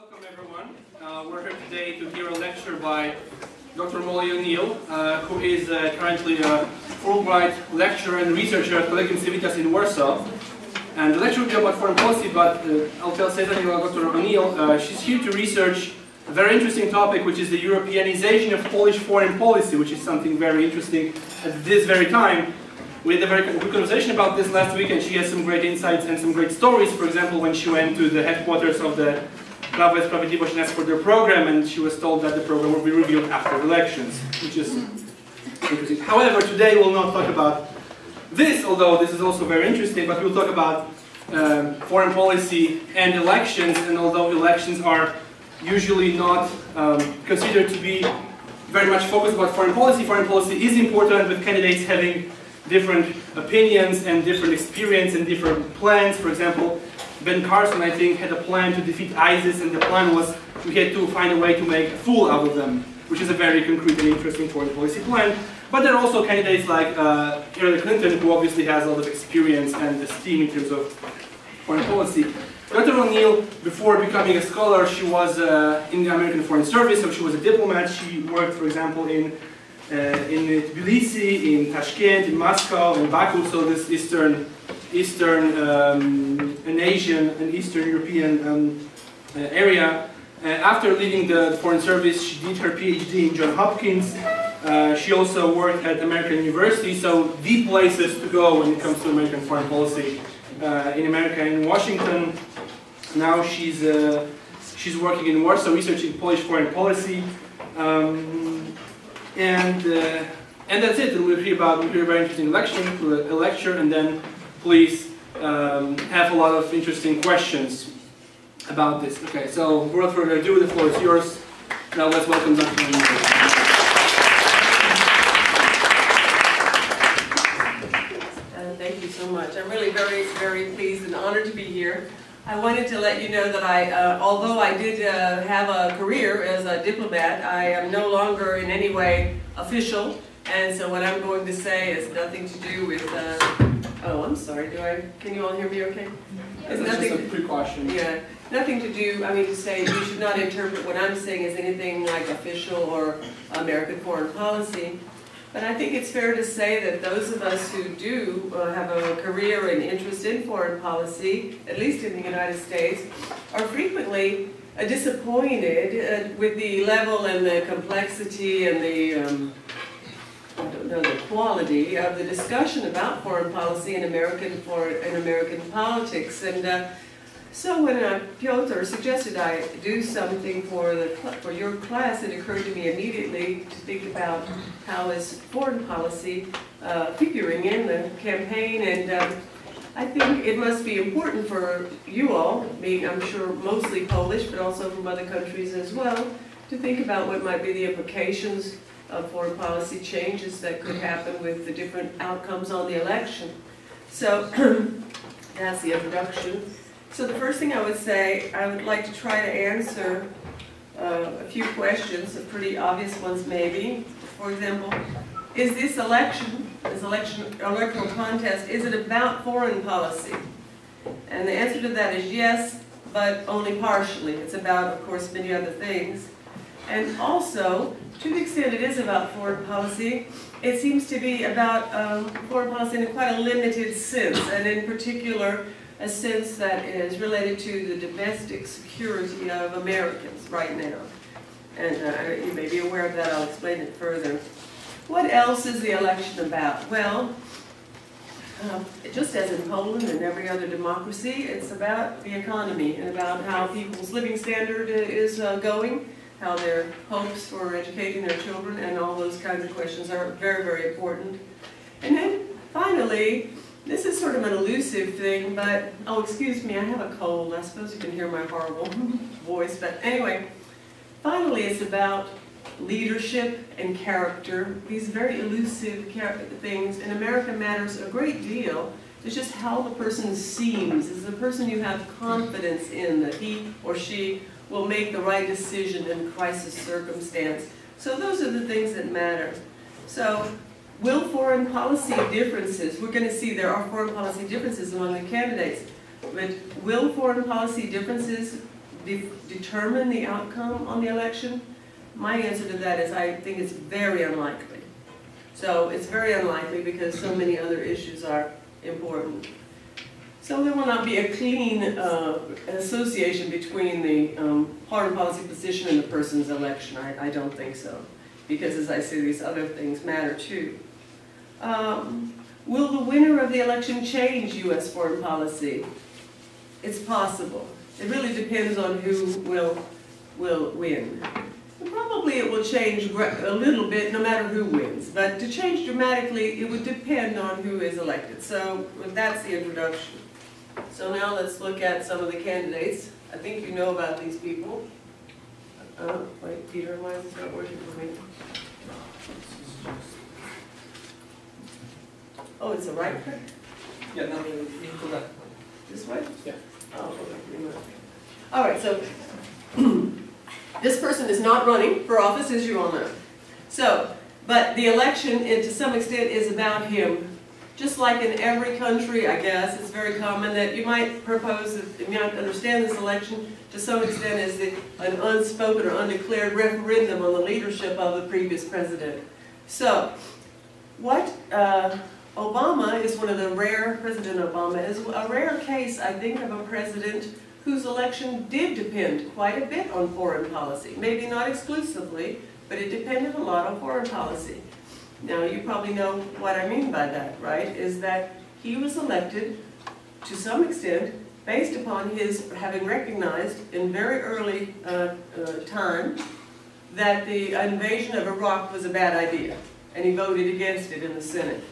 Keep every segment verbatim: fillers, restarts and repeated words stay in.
Welcome everyone. Uh, we're here today to hear a lecture by Doctor Molly O'Neal, uh, who is uh, currently a Fulbright lecturer and researcher at Collegium Civitas in Warsaw. And the lecture will be about foreign policy, but uh, I'll tell something about Doctor O'Neal. Uh, she's here to research a very interesting topic, which is the Europeanization of Polish foreign policy, which is something very interesting at this very time. We had a very good conversation about this last week, and she has some great insights and some great stories. For example, when she went to the headquarters of the Prawo I Sprawiedliwość and asked for their program, and she was told that the program will be reviewed after elections, which is interesting. However, today we'll not talk about this, although this is also very interesting, but we'll talk about um, foreign policy and elections, and although elections are usually not um, considered to be very much focused about foreign policy, foreign policy is important, with candidates having different opinions and different experience and different plans. For example, Ben Carson, I think, had a plan to defeat ISIS, and the plan was we had to find a way to make a fool out of them, which is a very concrete and interesting foreign policy plan. But there are also candidates like uh, Hillary Clinton, who obviously has a lot of experience and esteem in terms of foreign policy. Doctor O'Neal, before becoming a scholar, she was uh, in the American Foreign Service, so she was a diplomat. She worked, for example, in Uh, in Tbilisi, in Tashkent, in Moscow, in Baku, so this Eastern, Eastern, um, an Asian, an Eastern European um, uh, area. Uh, after leaving the Foreign Service, she did her PhD in Johns Hopkins. Uh, she also worked at American University, so the places to go when it comes to American foreign policy uh, in America, in Washington. Now she's uh, she's working in Warsaw, researching Polish foreign policy. Um, And, uh, and that's it, and we'll hear about we'll hear a very interesting lecture, lecture and then please um, have a lot of interesting questions about this. Okay, so without further ado, the floor is yours. Now let's welcome Doctor Uh, Thank you so much. I'm really very, very pleased and honored to be here. I wanted to let you know that I, uh, although I did uh, have a career as a diplomat, I am no longer in any way official, and so what I'm going to say is nothing to do with, uh, oh, I'm sorry, do I, can you all hear me okay? Yeah. It's nothing, just a precaution. Yeah, nothing to do, I mean, to say you should not interpret what I'm saying as anything like official or American foreign policy, but I think it's fair to say that those of us who do uh, have a career and interest in foreign policy, at least in the United States, are frequently uh, disappointed uh, with the level and the complexity and the, um, I don't know, the quality of the discussion about foreign policy in American, foreign, in American politics. And uh, so when uh, Piotr suggested I do something for, the, for your class, it occurred to me immediately to think about how is foreign policy uh, figuring in the campaign, and uh, I think it must be important for you all, being I'm sure mostly Polish, but also from other countries as well, to think about what might be the implications of foreign policy changes that could happen with the different outcomes on the election. So, that's the introduction. So the first thing I would say, I would like to try to answer uh, a few questions, some pretty obvious ones maybe. For example, is this election, this election, electoral contest, is it about foreign policy? And the answer to that is yes, but only partially. It's about, of course, many other things. And also, to the extent it is about foreign policy, it seems to be about um, foreign policy in quite a limited sense, and in particular, a sense that is related to the domestic security of Americans right now. And uh, you may be aware of that, I'll explain it further. What else is the election about? Well, uh, just as in Poland and every other democracy, it's about the economy and about how people's living standard is uh, going, how their hopes for educating their children, and all those kinds of questions are very, very important. And then, finally, this is sort of an elusive thing, but, oh, excuse me, I have a cold. I suppose you can hear my horrible voice, but anyway. Finally, it's about leadership and character, these very elusive things. In America matters a great deal. It's just how the person seems. Is the person you have confidence in that he or she will make the right decision in crisis circumstance. So those are the things that matter. So, will foreign policy differences, we're going to see there are foreign policy differences among the candidates, but will foreign policy differences de determine the outcome on the election? My answer to that is I think it's very unlikely. So it's very unlikely because so many other issues are important. So there will not be a clean uh, association between the um, foreign policy position and the person's election. I, I don't think so, because as I say, these other things matter too. Um, will the winner of the election change U S foreign policy? It's possible. It really depends on who will, will win. And probably it will change a little bit no matter who wins, but to change dramatically, it would depend on who is elected. So that's the introduction. So now let's look at some of the candidates. I think you know about these people. Uh, wait, Peter, why is this not working for me? Oh, it's a right click? Yeah, no, you can go that way. This way? Yeah. Oh, okay. All right, so this person is not running for office, as you all know. So, but the election, it, to some extent, is about him. Just like in every country, I guess, it's very common that you might propose, that you might understand this election to some extent as the, an unspoken or undeclared referendum on the leadership of the previous president. So, what uh, Obama is one of the rare, President Obama is a rare case, I think, of a president whose election did depend quite a bit on foreign policy. Maybe not exclusively, but it depended a lot on foreign policy. Now, you probably know what I mean by that, right? Is that he was elected, to some extent, based upon his having recognized in very early uh, uh, time that the invasion of Iraq was a bad idea, and he voted against it in the Senate.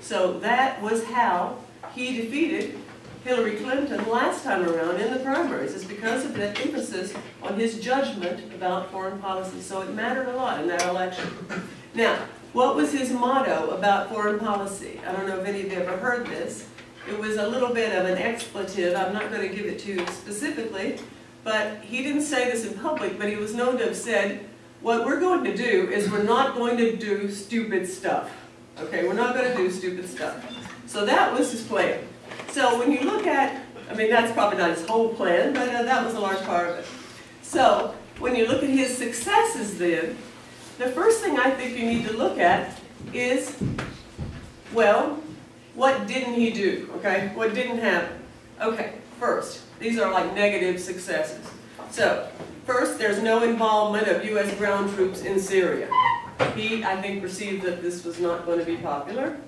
So that was how he defeated Hillary Clinton last time around in the primaries. It's because of that emphasis on his judgment about foreign policy. So it mattered a lot in that election. Now, what was his motto about foreign policy? I don't know if any of you ever heard this. It was a little bit of an expletive. I'm not going to give it to you specifically, but he didn't say this in public, but he was known to have said, what we're going to do is we're not going to do stupid stuff. Okay, we're not going to do stupid stuff. So that was his plan. So when you look at, I mean, that's probably not his whole plan, but uh, that was a large part of it. So when you look at his successes then, the first thing I think you need to look at is, well, what didn't he do, okay? What didn't happen? Okay, first, these are like negative successes. So, first, there's no involvement of U S ground troops in Syria. He, I think, perceived that this was not going to be popular.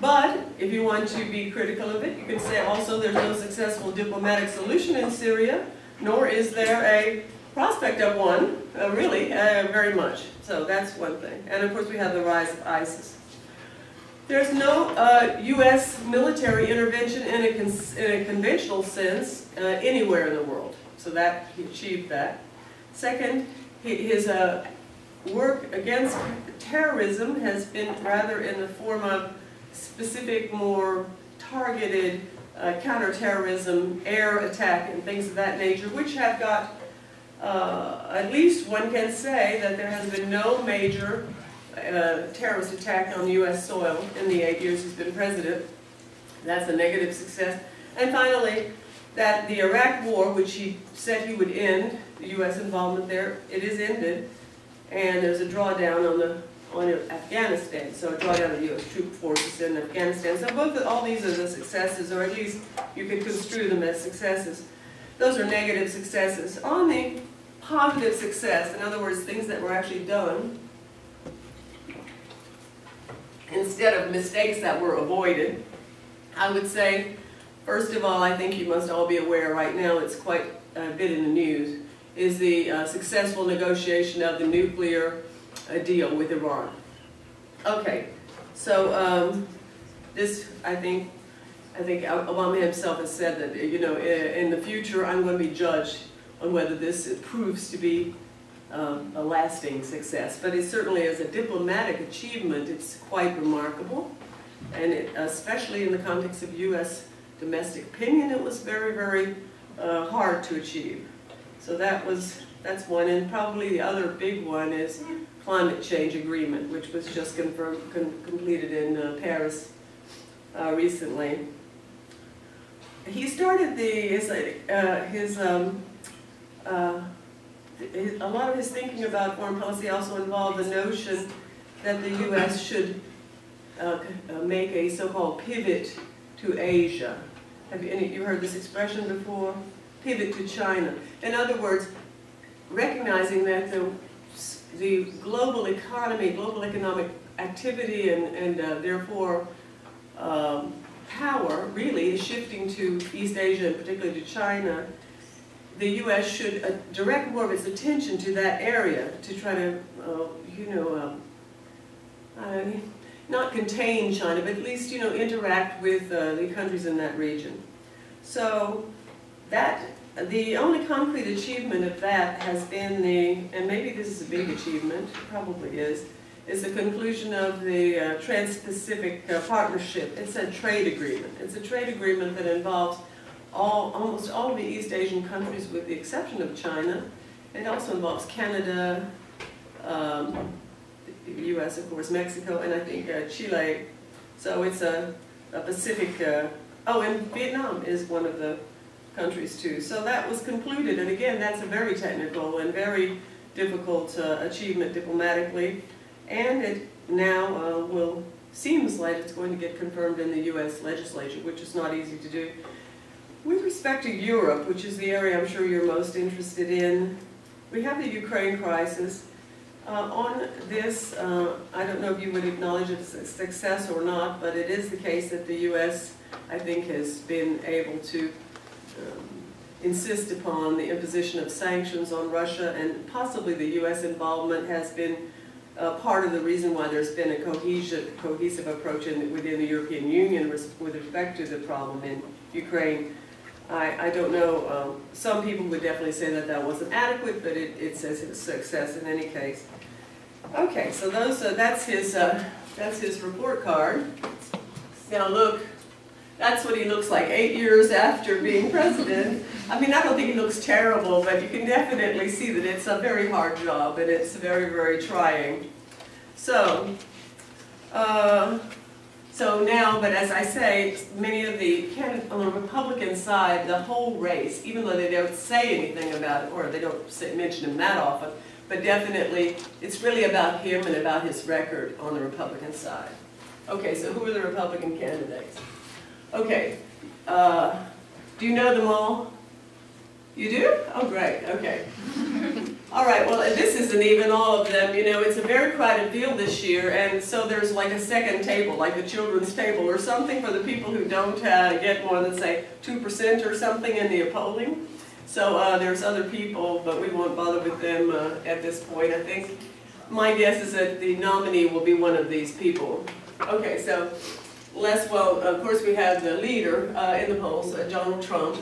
But, if you want to be critical of it, you can say also there's no successful diplomatic solution in Syria, nor is there a prospect of one, uh, really, uh, very much. So that's one thing. And of course we have the rise of ISIS. There's no uh, U S military intervention in a, con in a conventional sense uh, anywhere in the world. So that, he achieved that. Second, his uh, work against terrorism has been rather in the form of specific, more targeted uh, counterterrorism, air attack, and things of that nature, which have got Uh, at least one can say that there has been no major uh, terrorist attack on U S soil in the eight years he's been president. That's a negative success. And finally, that the Iraq war, which he said he would end, the U S involvement there, it is ended. And there's a drawdown on the on Afghanistan, so a drawdown of U S troop forces in Afghanistan. So both all these are the successes, or at least you could construe them as successes. Those are negative successes. On the positive success, in other words, things that were actually done, instead of mistakes that were avoided, I would say, first of all, I think you must all be aware right now, it's quite a bit in the news, is the uh, successful negotiation of the nuclear uh, deal with Iran. Okay, so um, this, I think, I think Obama himself has said that, you know, in the future I'm going to be judged on whether this proves to be um, a lasting success. But it certainly is a diplomatic achievement. It's quite remarkable. And it, especially in the context of U S domestic opinion, it was very, very uh, hard to achieve. So that was, that's one. And probably the other big one is climate change agreement, which was just confirmed, com completed in uh, Paris uh, recently. He started the, his, uh, his um, uh, his, a lot of his thinking about foreign policy also involved the notion that the U S should uh, make a so-called pivot to Asia. Have you, any, you heard this expression before? Pivot to China. In other words, recognizing that the, the global economy, global economic activity, and, and uh, therefore um, power really is shifting to East Asia, and particularly to China, the U S should uh, direct more of its attention to that area to try to, uh, you know, um, I mean, not contain China, but at least, you know, interact with uh, the countries in that region. So that, the only concrete achievement of that has been the, and maybe this is a big achievement, probably is, is the conclusion of the uh, Trans-Pacific uh, Partnership. It's a trade agreement. It's a trade agreement that involves all, almost all of the East Asian countries with the exception of China. It also involves Canada, um, the U S, of course, Mexico, and I think uh, Chile. So it's a, a Pacific, uh, oh, and Vietnam is one of the countries too. So that was concluded, and again, that's a very technical and very difficult uh, achievement diplomatically. And it now uh, will, seems like it's going to get confirmed in the U S legislature, which is not easy to do. With respect to Europe, which is the area I'm sure you're most interested in, we have the Ukraine crisis. Uh, on this, uh, I don't know if you would acknowledge it as a success or not, but it is the case that the U S, I think, has been able to um, insist upon the imposition of sanctions on Russia, and possibly the U S involvement has been Uh, part of the reason why there's been a cohesion, cohesive approach in, within the European Union res with respect to the problem in Ukraine. I, I don't know, um, some people would definitely say that that wasn't adequate, but it, it says it's a success in any case. Okay, so those, uh, that's, his, uh, that's his report card. Now look, that's what he looks like eight years after being president. I mean, I don't think he looks terrible, but you can definitely see that it's a very hard job, and it's very, very trying. So, uh, so now, but as I say, many of the candidates on the Republican side, the whole race, even though they don't say anything about it, or they don't say, mention him that often, but definitely it's really about him and about his record on the Republican side. Okay, so who are the Republican candidates? Okay, uh, do you know them all? You do? Oh, great, okay. All right, well, this isn't even all of them. You know, it's a very crowded field this year, and so there's like a second table, like the children's table or something for the people who don't uh, get more than, say, two percent or something in the polling. So uh, there's other people, but we won't bother with them uh, at this point, I think. My guess is that the nominee will be one of these people. Okay, so... Less well, of course, we have the leader uh, in the polls, uh, Donald Trump.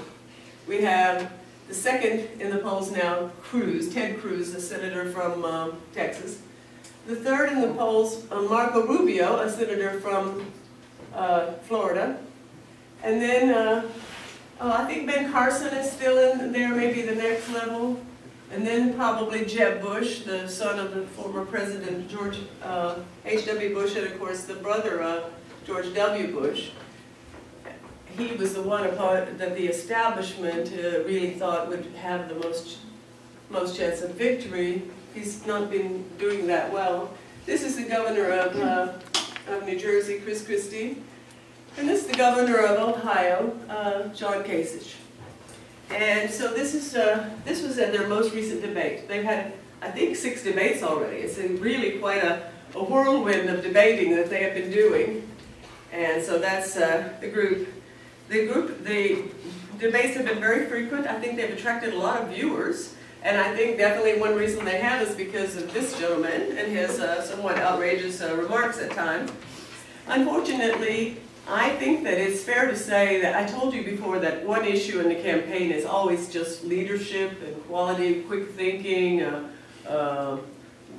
We have the second in the polls now, Cruz, Ted Cruz, a senator from um, Texas. The third in the polls, uh, Marco Rubio, a senator from uh, Florida. And then uh, oh, I think Ben Carson is still in there, maybe the next level. And then probably Jeb Bush, the son of the former president, George uh, H W Bush, and of course the brother of George W. Bush. He was the one upon, that the establishment uh, really thought would have the most, most chance of victory. He's not been doing that well. This is the governor of, uh, of New Jersey, Chris Christie. And this is the governor of Ohio, uh, John Kasich. And so this, is, uh, this was at their most recent debate. They've had, I think, six debates already. It's really quite a, a whirlwind of debating that they have been doing. And so that's uh, the group. The group, the debates have been very frequent. I think they've attracted a lot of viewers. And I think definitely one reason they have is because of this gentleman and his uh, somewhat outrageous uh, remarks at times. Unfortunately, I think that it's fair to say that I told you before that one issue in the campaign is always just leadership and quality, quick thinking, uh, uh,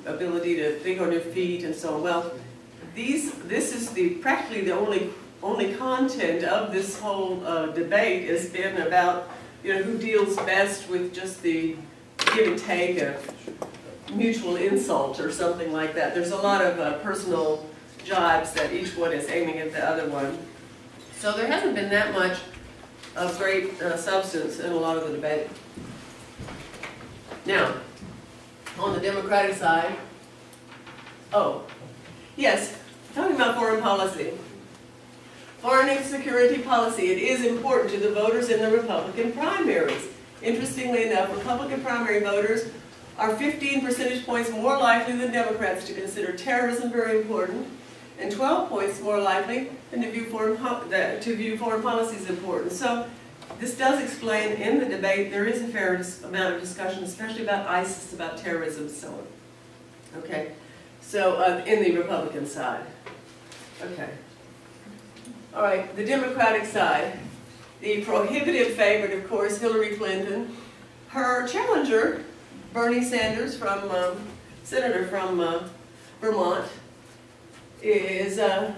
ability to think on your feet, and so on. Well, These, this is the, practically the only, only content of this whole uh, debate has been about, you know, who deals best with just the give and take of mutual insult or something like that. There's a lot of uh, personal jibes that each one is aiming at the other one. So there hasn't been that much of great uh, substance in a lot of the debate. Now, on the Democratic side, oh, yes, talking about foreign policy. Foreign and security policy, it is important to the voters in the Republican primaries. Interestingly enough, Republican primary voters are fifteen percentage points more likely than Democrats to consider terrorism very important, and twelve points more likely than to view foreign, po to view foreign policy as important. So this does explain in the debate there is a fair amount of discussion, especially about ISIS, about terrorism, and so on. Okay, so uh, in the Republican side. Okay. All right, the Democratic side, the prohibitive favorite, of course, Hillary Clinton. Her challenger, Bernie Sanders, from um, senator from uh, Vermont, is uh,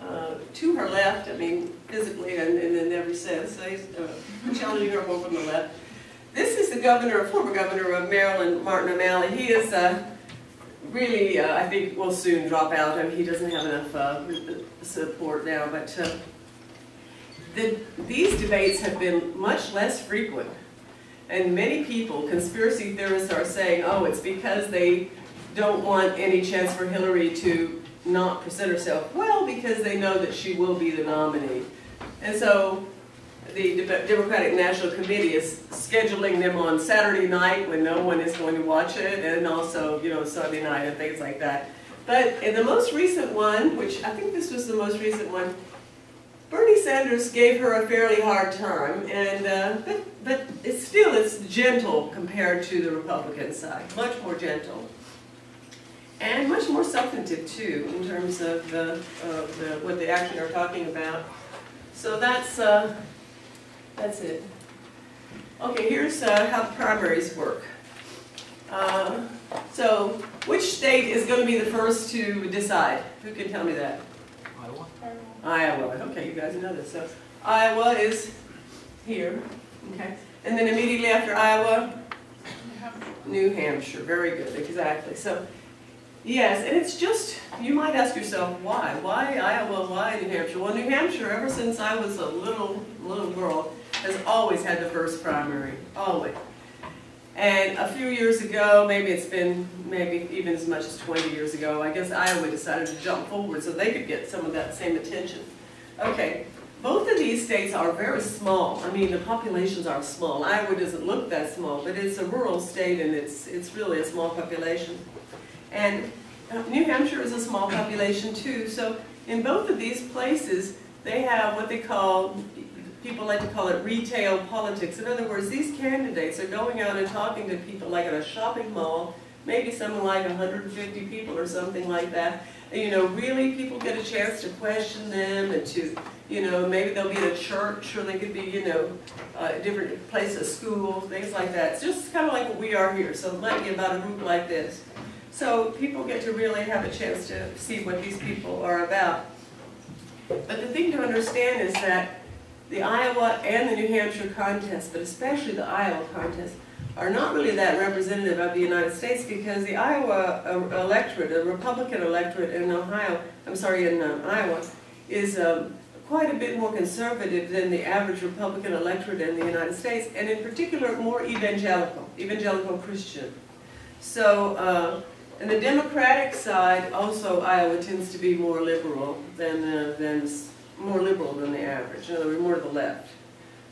uh, to her left. I mean, physically and, and in every sense. So he's uh, challenging her more from the left. This is the governor, former governor of Maryland, Martin O'Malley. He is. Uh, Really, uh, I think will soon drop out. I mean, he doesn't have enough uh, support now. But uh, the, these debates have been much less frequent, and many people, conspiracy theorists, are saying, "Oh, it's because they don't want any chance for Hillary to not present herself well, because they know that she will be the nominee." And so, the De- Democratic National Committee is scheduling them on Saturday night when no one is going to watch it, and also, you know, Sunday night and things like that. But in the most recent one, which I think this was the most recent one, Bernie Sanders gave her a fairly hard time, and uh, but but it's still it's gentle compared to the Republican side, much more gentle, and much more substantive too in terms of the, of the what they actually are talking about. So that's. Uh, That's it. Okay, here's uh, how the primaries work. Uh, so, which state is going to be the first to decide? Who can tell me that? Iowa. Iowa. Okay, you guys know this. So, Iowa is here. Okay. And then immediately after Iowa, New Hampshire. New Hampshire. Very good. Exactly. So, yes, and it's just, you might ask yourself, why? Why Iowa? Why New Hampshire? Well, New Hampshire, ever since I was a little, little girl, has always had the first primary, always. And a few years ago, maybe it's been maybe even as much as twenty years ago, I guess Iowa decided to jump forward so they could get some of that same attention. Okay, both of these states are very small. I mean, the populations are small. Iowa doesn't look that small, but it's a rural state and it's, it's really a small population. And New Hampshire is a small population too, so in both of these places, they have what they call, people like to call it retail politics. In other words, these candidates are going out and talking to people like at a shopping mall, maybe something like a hundred fifty people or something like that. And, you know, really people get a chance to question them and to, you know, maybe they'll be at a church or they could be, you know, uh, different places, school, things like that. It's just kind of like what we are here, so it might be about a group like this. So people get to really have a chance to see what these people are about. But the thing to understand is that the Iowa and the New Hampshire contests, but especially the Iowa contest, are not really that representative of the United States because the Iowa electorate, the Republican electorate in Ohio, I'm sorry, in uh, Iowa, is um, quite a bit more conservative than the average Republican electorate in the United States, and in particular more evangelical, evangelical Christian. So, uh, and the Democratic side, also Iowa tends to be more liberal than uh, than. more liberal than the average, in other words, more to the left.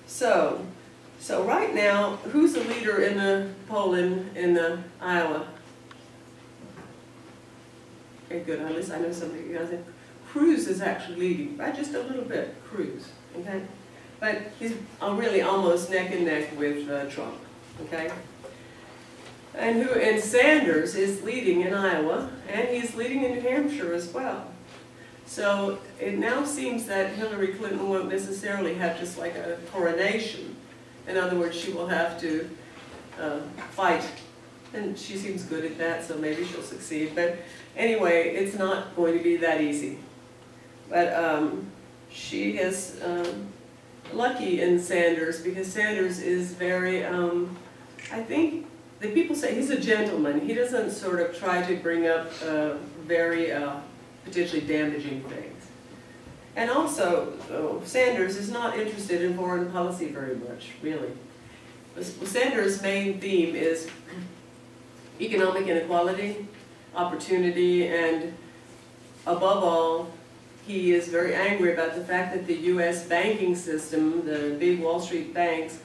So, so right now, who's the leader in the poll in, in uh, Iowa? Okay, good, at least I know somebody you guys think. Cruz is actually leading, by just a little bit, Cruz, okay? But he's really almost neck and neck with uh, Trump, okay? And, who, and Sanders is leading in Iowa, and he's leading in New Hampshire as well. So it now seems that Hillary Clinton won't necessarily have just like a coronation. In other words, she will have to uh, fight. And she seems good at that, so maybe she'll succeed. But anyway, it's not going to be that easy. But um, she is um, lucky in Sanders because Sanders is very, um, I think, the people say he's a gentleman. He doesn't sort of try to bring up uh, very... Uh, potentially damaging things. And also, oh, Sanders is not interested in foreign policy very much, really. Sanders' main theme is economic inequality, opportunity, and above all, he is very angry about the fact that the U S banking system, the big Wall Street banks,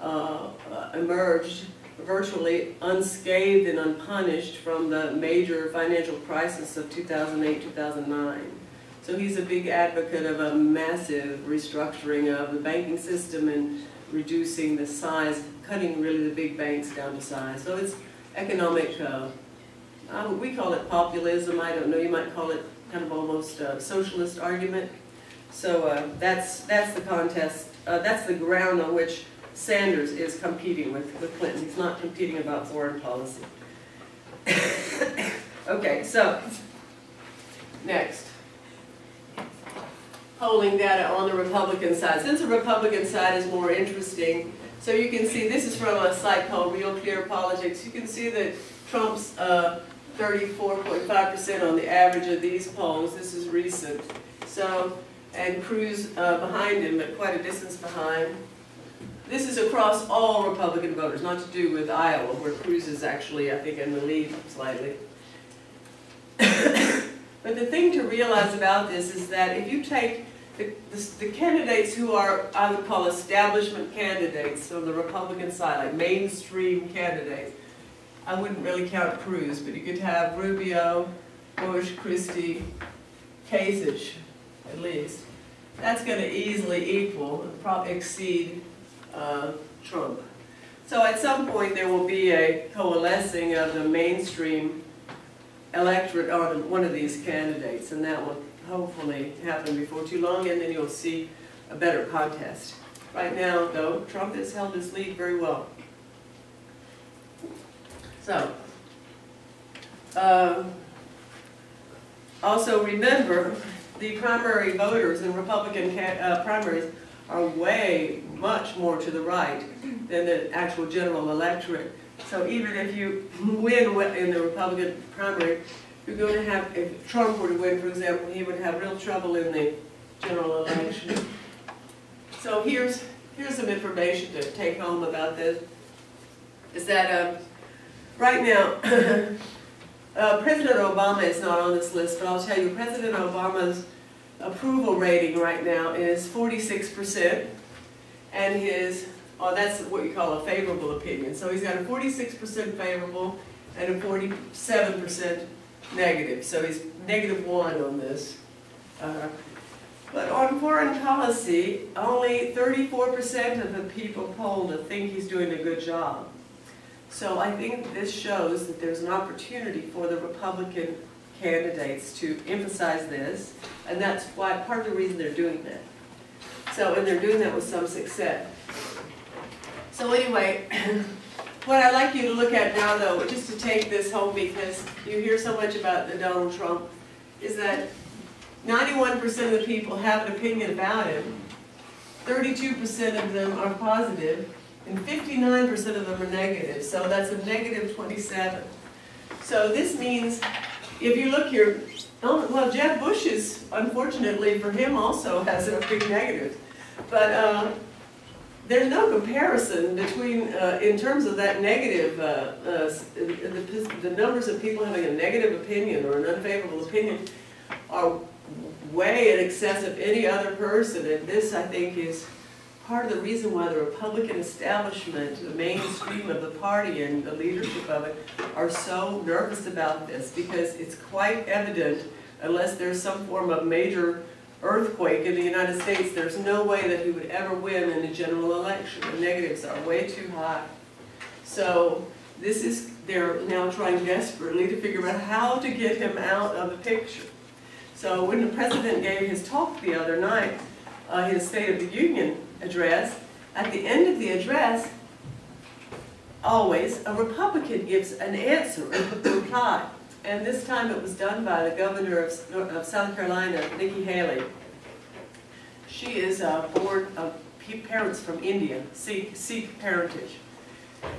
uh, emerged virtually unscathed and unpunished from the major financial crisis of two thousand eight, two thousand nine. So he's a big advocate of a massive restructuring of the banking system and reducing the size, cutting really the big banks down to size. So it's economic, uh, uh, we call it populism, I don't know, you might call it kind of almost a socialist argument. So uh, that's, that's the contest, uh, that's the ground on which Sanders is competing with, with Clinton. He's not competing about foreign policy. Okay, so next. Polling data on the Republican side. Since the Republican side is more interesting, so you can see this is from a site called Real Clear Politics. You can see that Trump's thirty-four point five percent uh, on the average of these polls. This is recent. So, and Cruz uh, behind him, but quite a distance behind. This is across all Republican voters, not to do with Iowa, where Cruz is actually, I think, in the lead slightly. But the thing to realize about this is that if you take the, the, the candidates who are, I would call establishment candidates on the Republican side, like mainstream candidates, I wouldn't really count Cruz, but you could have Rubio, Bush, Christie, Kasich, at least. That's going to easily equal, probably exceed Uh, Trump. So at some point there will be a coalescing of the mainstream electorate on one of these candidates, and that will hopefully happen before too long, and then you'll see a better contest. Right now, though, Trump has held his lead very well. So, uh, also remember the primary voters in Republican uh, primaries are way much more to the right than the actual general electorate. So even if you win in the Republican primary, you're going to have, if Trump were to win, for example, he would have real trouble in the general election. So here's, here's some information to take home about this, is that uh, right now, uh, President Obama is not on this list, but I'll tell you, President Obama's approval rating right now is forty-six percent, and his, oh, that's what you call a favorable opinion. So he's got a forty-six percent favorable and a forty-seven percent negative. So he's negative one on this. Uh, but on foreign policy, only thirty-four percent of the people polled think he's doing a good job. So I think this shows that there's an opportunity for the Republican candidates to emphasize this, and that's why part of the reason they're doing that. So, and they're doing that with some success. So anyway, what I'd like you to look at now, though, just to take this home, because you hear so much about the Donald Trump, is that ninety-one percent of the people have an opinion about him, thirty-two percent of them are positive, and fifty-nine percent of them are negative. So that's a negative twenty-seven. So this means, if you look here, well, Jeb Bush is, unfortunately for him, also has a big negative. But uh, there's no comparison between, uh, in terms of that negative, uh, uh, the, the numbers of people having a negative opinion or an unfavorable opinion are way in excess of any other person. And this, I think, is part of the reason why the Republican establishment, the mainstream of the party and the leadership of it, are so nervous about this, because it's quite evident, unless there's some form of major earthquake in the United States, there's no way that he would ever win in a general election. The negatives are way too high. So this is, they're now trying desperately to figure out how to get him out of the picture. So when the president gave his talk the other night, uh, his State of the Union address, at the end of the address, always, a Republican gives an answer, a reply. And this time it was done by the governor of, of South Carolina, Nikki Haley. She is a board of parents from India, Sikh, Sikh parentage.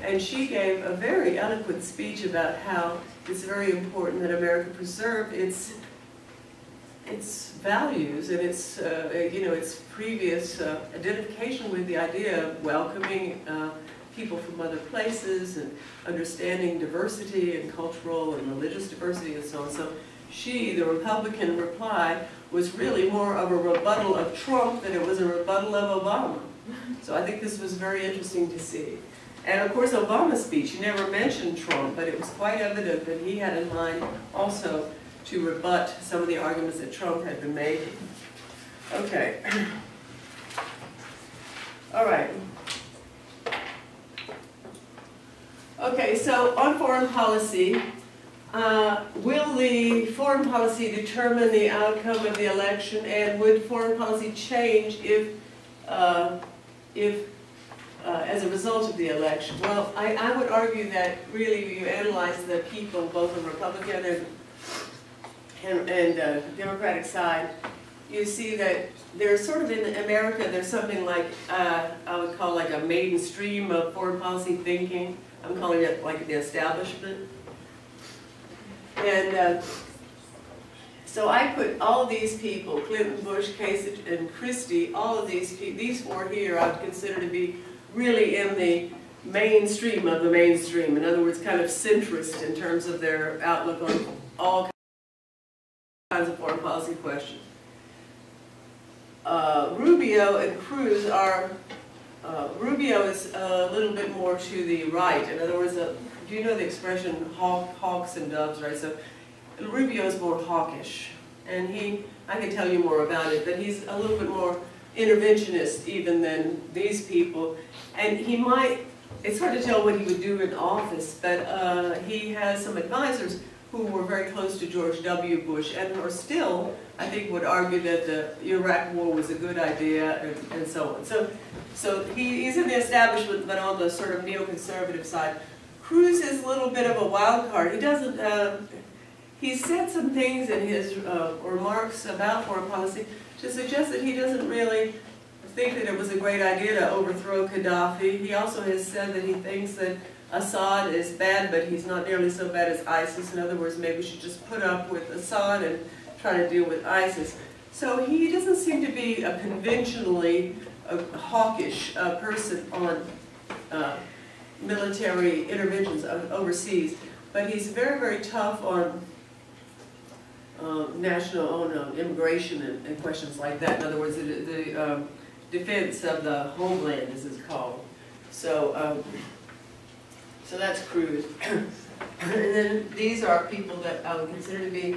And she gave a very eloquent speech about how it's very important that America preserve its its values and its, uh, you know, its previous uh, identification with the idea of welcoming uh, people from other places and understanding diversity and cultural and religious diversity and so on. So she, the Republican reply, was really more of a rebuttal of Trump than it was a rebuttal of Obama. So I think this was very interesting to see. And of course, Obama's speech, he never mentioned Trump, but it was quite evident that he had in mind also to rebut some of the arguments that Trump had been making. Okay. All right. Okay, so on foreign policy, uh, will the foreign policy determine the outcome of the election, and would foreign policy change if, uh, if uh, as a result of the election? Well, I, I would argue that really you analyze the people, both on the Republican and, and, and uh, Democratic side, you see that there's sort of in America, there's something like, uh, I would call like a maiden stream of foreign policy thinking. I'm calling it like the establishment. And uh, so I put all these people, Clinton, Bush, Kasich, and Christie, all of these people, these four here I would consider to be really in the mainstream of the mainstream. In other words, kind of centrist in terms of their outlook on all kinds of foreign policy questions. Uh, Rubio and Cruz are, uh, Rubio is a little bit more to the right. In other words, uh, do you know the expression hawk, hawks and doves, right? So Rubio is more hawkish. And he, I can tell you more about it, but he's a little bit more interventionist even than these people. And he might, it's hard to tell what he would do in office, but uh, he has some advisors who were very close to George W. Bush and are still, I think, would argue that the Iraq war was a good idea and, and so on. So, so he, he's in the establishment, but on the sort of neoconservative side. Cruz is a little bit of a wild card. He doesn't, uh, he said some things in his uh, remarks about foreign policy to suggest that he doesn't really think that it was a great idea to overthrow Gaddafi. He also has said that he thinks that Assad is bad, but he's not nearly so bad as ISIS. In other words, maybe we should just put up with Assad and try to deal with ISIS. So he doesn't seem to be a conventionally uh, hawkish uh, person on uh, military interventions overseas, but he's very, very tough on uh, national, on uh, immigration and, and questions like that. In other words, the, the um, defense of the homeland, as it's called. So. Um, So that's Cruz. And then these are people that I would consider to be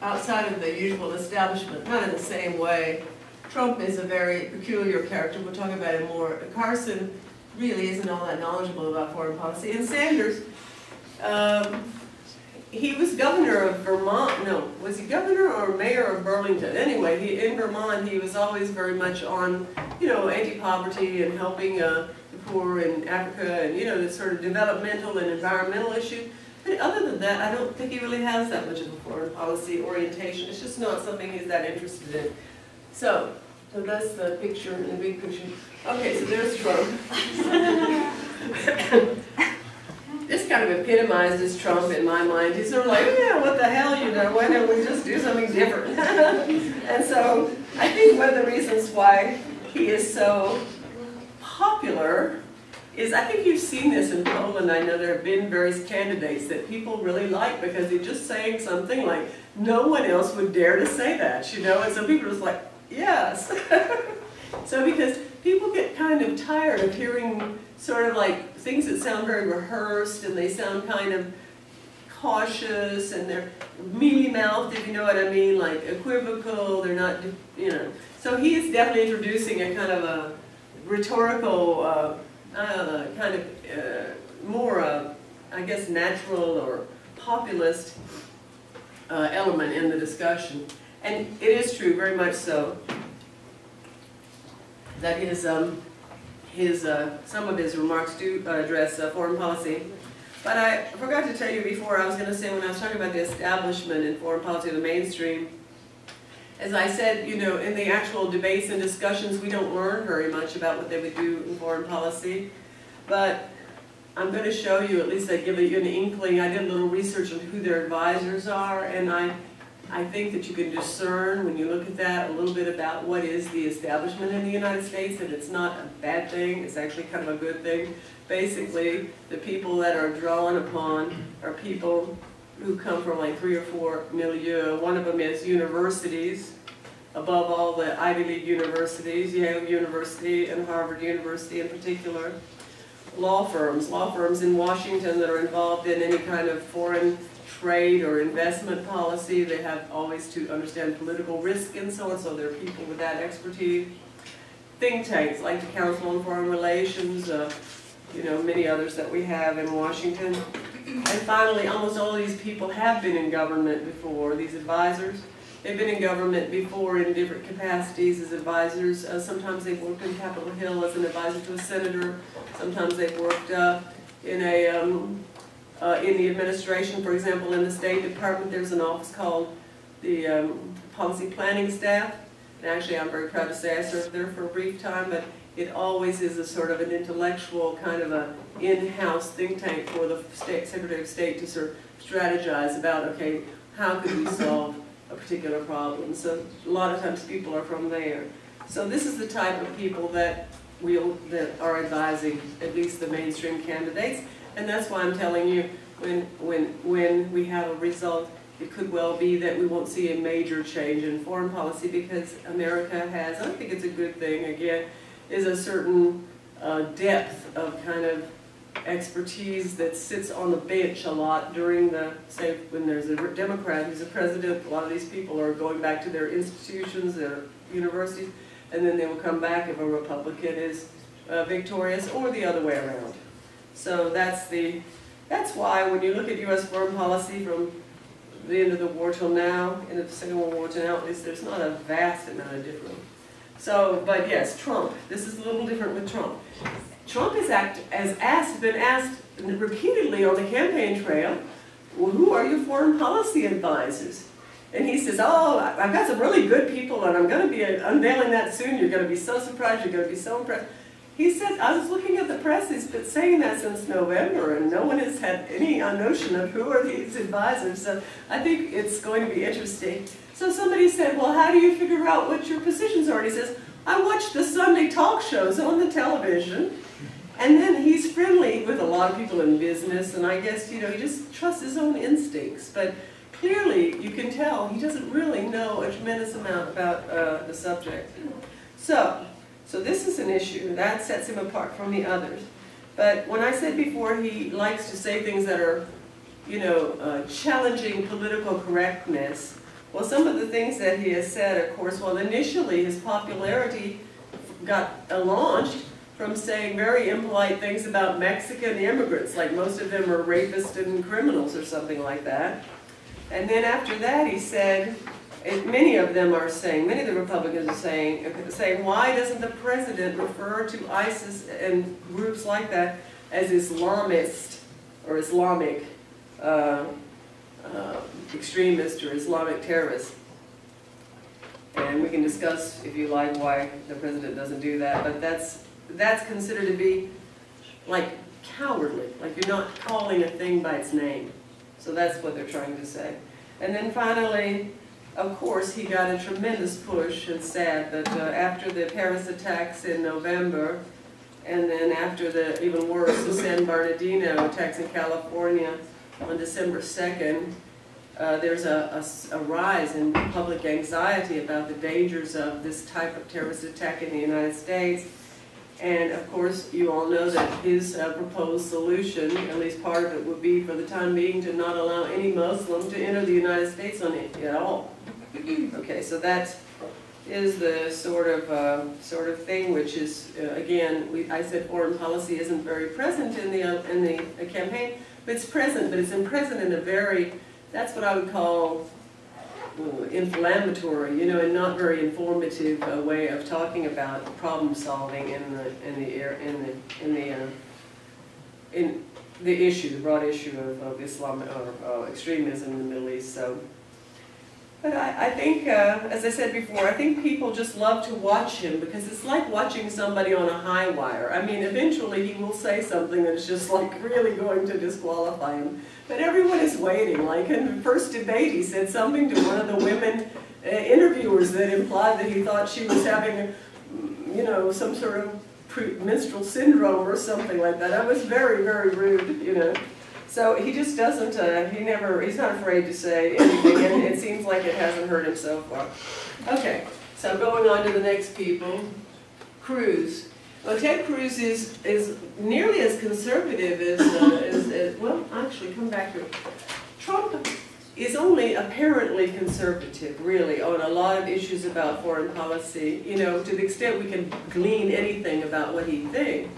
outside of the usual establishment, not in the same way. Trump is a very peculiar character. We'll talk about him more. Carson really isn't all that knowledgeable about foreign policy. And Sanders, um, he was governor of Vermont. No, was he governor or mayor of Burlington? Anyway, he, in Vermont, he was always very much on, you know, anti-poverty and helping uh, poor in Africa and, you know, the sort of developmental and environmental issue. But other than that, I don't think he really has that much of a foreign policy orientation. It's just not something he's that interested in. So, so that's the picture, the big picture. Okay, so there's Trump. This kind of epitomizes Trump in my mind. He's sort of like, yeah, what the hell, you know, why don't we just do something different? And so I think one of the reasons why he is so popular is, I think you've seen this in Poland, I know there have been various candidates that people really like because they're just saying something like, no one else would dare to say that, you know, and so people are just like, yes. So because people get kind of tired of hearing sort of like things that sound very rehearsed and they sound kind of cautious and they're mealy-mouthed, if you know what I mean, like equivocal, they're not, you know. So he is definitely introducing a kind of a rhetorical, uh, I don't know, kind of uh, more, uh, I guess, natural or populist uh, element in the discussion. And it is true, very much so, that his, um, his, uh, some of his remarks do uh, address uh, foreign policy. But I forgot to tell you before, I was going to say when I was talking about the establishment in foreign policy, the mainstream, as I said, you know, in the actual debates and discussions, we don't learn very much about what they would do in foreign policy. But I'm going to show you, at least I give you an inkling. I did a little research on who their advisors are, and I I think that you can discern, when you look at that, a little bit about what is the establishment in the United States, and it's not a bad thing, it's actually kind of a good thing. Basically, the people that are drawn upon are people who come from like three or four milieu. One of them is universities, above all the Ivy League universities, Yale University and Harvard University in particular. Law firms, law firms in Washington that are involved in any kind of foreign trade or investment policy, they have always to understand political risk and so on, so there are people with that expertise. Think tanks like the Council on Foreign Relations, uh, you know, many others that we have in Washington. And finally, almost all these people have been in government before, these advisors. They've been in government before in different capacities as advisors. Uh, sometimes they've worked in Capitol Hill as an advisor to a senator. Sometimes they've worked uh, in a um, uh, in the administration. For example, in the State Department, there's an office called the um, Policy Planning Staff. And actually, I'm very proud to say I served there for a brief time, but it always is a sort of an intellectual kind of a in-house think tank for the State Secretary of State to sort of strategize about, okay, how could we solve a particular problem. So a lot of times people are from there. So this is the type of people that we'll, that are advising at least the mainstream candidates, and that's why I'm telling you when when when we have a result, it could well be that we won't see a major change in foreign policy because America has, I think it's a good thing again, is a certain uh, depth of kind of expertise that sits on the bench a lot during the, say, when there's a Democrat who's a president, a lot of these people are going back to their institutions, their universities, and then they will come back if a Republican is uh, victorious, or the other way around. So that's the, that's why when you look at U S foreign policy from the end of the war till now, end of the Second World War till now, at least there's not a vast amount of difference. So, but yes, Trump, this is a little different with Trump. Trump has, act, has asked, been asked repeatedly on the campaign trail, well, who are your foreign policy advisors? And he says, oh, I've got some really good people, and I'm going to be unveiling that soon. You're going to be so surprised. You're going to be so impressed. He said, I was looking at the press. He's been saying that since November, and no one has had any notion of who are these advisors. So I think it's going to be interesting. So somebody said, well, how do you figure out what your positions are? And he says, I watch the Sunday talk shows on the television. And then he's friendly with a lot of people in business, and I guess, you know, he just trusts his own instincts. But clearly, you can tell he doesn't really know a tremendous amount about uh, the subject. So, so this is an issue that sets him apart from the others. But when I said before, he likes to say things that are, you know, uh, challenging political correctness. Well, some of the things that he has said, of course, well, initially his popularity got uh, launched from saying very impolite things about Mexican immigrants, like most of them are rapists and criminals or something like that. And then after that he said, and many of them are saying, many of the Republicans are saying, saying, why doesn't the president refer to ISIS and groups like that as Islamist or Islamic uh, uh, extremist or Islamic terrorist? And we can discuss, if you like, why the president doesn't do that, but that's that's considered to be like cowardly, like you're not calling a thing by its name. So that's what they're trying to say. And then finally, of course, he got a tremendous push, and sad that uh, after the Paris attacks in November, and then after the even worse, the San Bernardino attacks in California on December second, uh, there's a, a, a rise in public anxiety about the dangers of this type of terrorist attack in the United States. And of course, you all know that his uh, proposed solution, at least part of it, would be for the time being to not allow any Muslim to enter the United States on it at all. Okay, so that is the sort of uh, sort of thing which is uh, again, we, I said foreign policy isn't very present in the uh, in the uh, campaign, but it's present, but it's present in a very, that's what I would call inflammatory, you know, and not very informative uh, way of talking about problem solving in the in the air in the in the uh, in the issue, the broad issue of, of Islam or uh, extremism in the Middle East. So, But I, I think, uh, as I said before, I think people just love to watch him because it's like watching somebody on a high wire. I mean, eventually he will say something that's just like really going to disqualify him. But everyone is waiting. Like in the first debate, he said something to one of the women uh, interviewers that implied that he thought she was having, you know, some sort of premenstrual syndrome or something like that. That was very, very rude, you know. So he just doesn't, uh, he never, he's not afraid to say anything, and it seems like it hasn't hurt him so far. Okay, so going on to the next people. Cruz. Well, Ted Cruz is, is nearly as conservative as, uh, as, as, well, actually, come back here. Trump is only apparently conservative, really, on a lot of issues about foreign policy, you know, to the extent we can glean anything about what he thinks.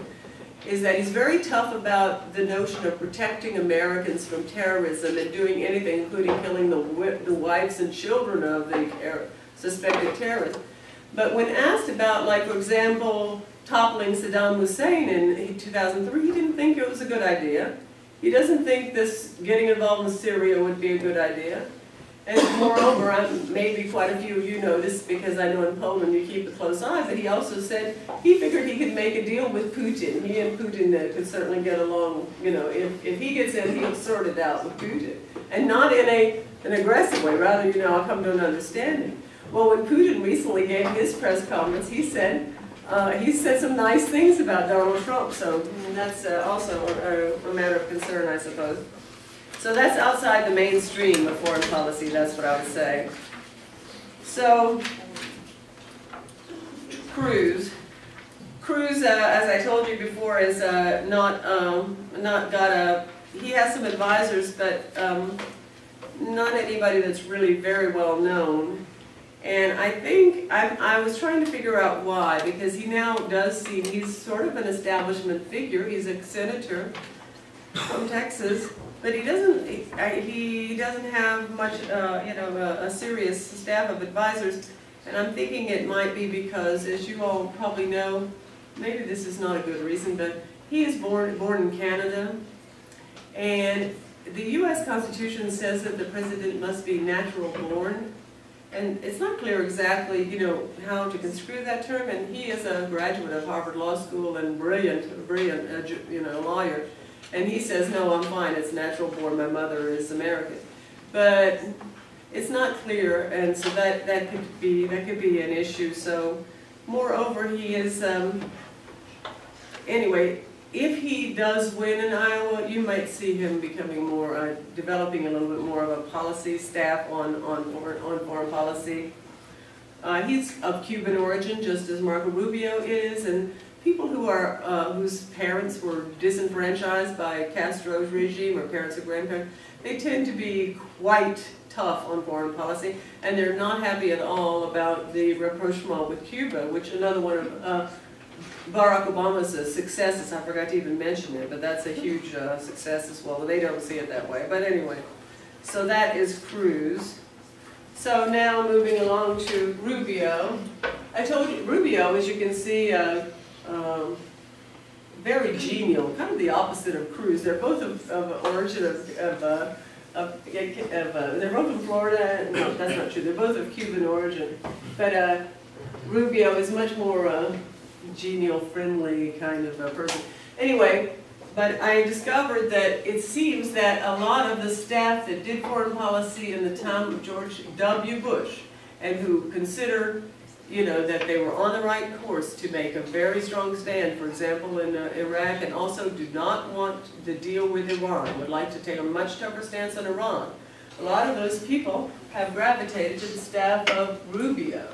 Is that he's very tough about the notion of protecting Americans from terrorism and doing anything, including killing the, the wives and children of the ter suspected terrorists. But when asked about, like, for example, toppling Saddam Hussein in two thousand three, he didn't think it was a good idea. He doesn't think this getting involved in Syria would be a good idea. And moreover, I'm, maybe quite a few of you know this because I know in Poland you keep a close eye, but he also said he figured he could make a deal with Putin. He and Putin uh, could certainly get along, you know, if, if he gets in, he'll sort it out with Putin. And not in a, an aggressive way, rather, you know, I'll come to an understanding. Well, when Putin recently gave his press conference, he said, uh, he said some nice things about Donald Trump, so that's uh, also a, a matter of concern, I suppose. So that's outside the mainstream of foreign policy, that's what I would say. So, Cruz. Cruz, uh, as I told you before, is uh, not, um, not got a, he has some advisors, but um, not anybody that's really very well known. And I think, I, I was trying to figure out why, because he now does seem, he's sort of an establishment figure, he's a senator from Texas. But he doesn't. He, he doesn't have much, uh, you know, a, a serious staff of advisors, and I'm thinking it might be because, as you all probably know, maybe this is not a good reason, but he is born born in Canada, and the U S Constitution says that the president must be natural born, and it's not clear exactly, you know, how to construe that term. And he is a graduate of Harvard Law School and brilliant, brilliant, uh, you know, lawyer. And he says, no, I'm fine, it's natural born, my mother is American. But it's not clear, and so that, that, could, be, that could be an issue. So moreover, he is, um, anyway, if he does win in Iowa, you might see him becoming more, uh, developing a little bit more of a policy staff on, on, foreign, on foreign policy. Uh, he's of Cuban origin, just as Marco Rubio is, and people who are, uh, whose parents were disenfranchised by Castro's regime, or parents or grandparents, they tend to be quite tough on foreign policy, and they're not happy at all about the rapprochement with Cuba, which another one of uh, Barack Obama's successes, I forgot to even mention it, but that's a huge uh, success as well. They don't see it that way, but anyway. So that is Cruz. So now moving along to Rubio. I told you, Rubio, as you can see, uh, Um, very genial, kind of the opposite of Cruz. They're both of, of origin of, of, uh, of, of uh, they're both from Florida. No, that's not true. They're both of Cuban origin. But uh, Rubio is much more uh, genial, friendly kind of a person. Anyway, but I discovered that it seems that a lot of the staff that did foreign policy in the time of George W. Bush and who consider, you know, that they were on the right course to make a very strong stand, for example, in uh, Iraq, and also do not want to deal with Iran, would like to take a much tougher stance on Iran. A lot of those people have gravitated to the staff of Rubio,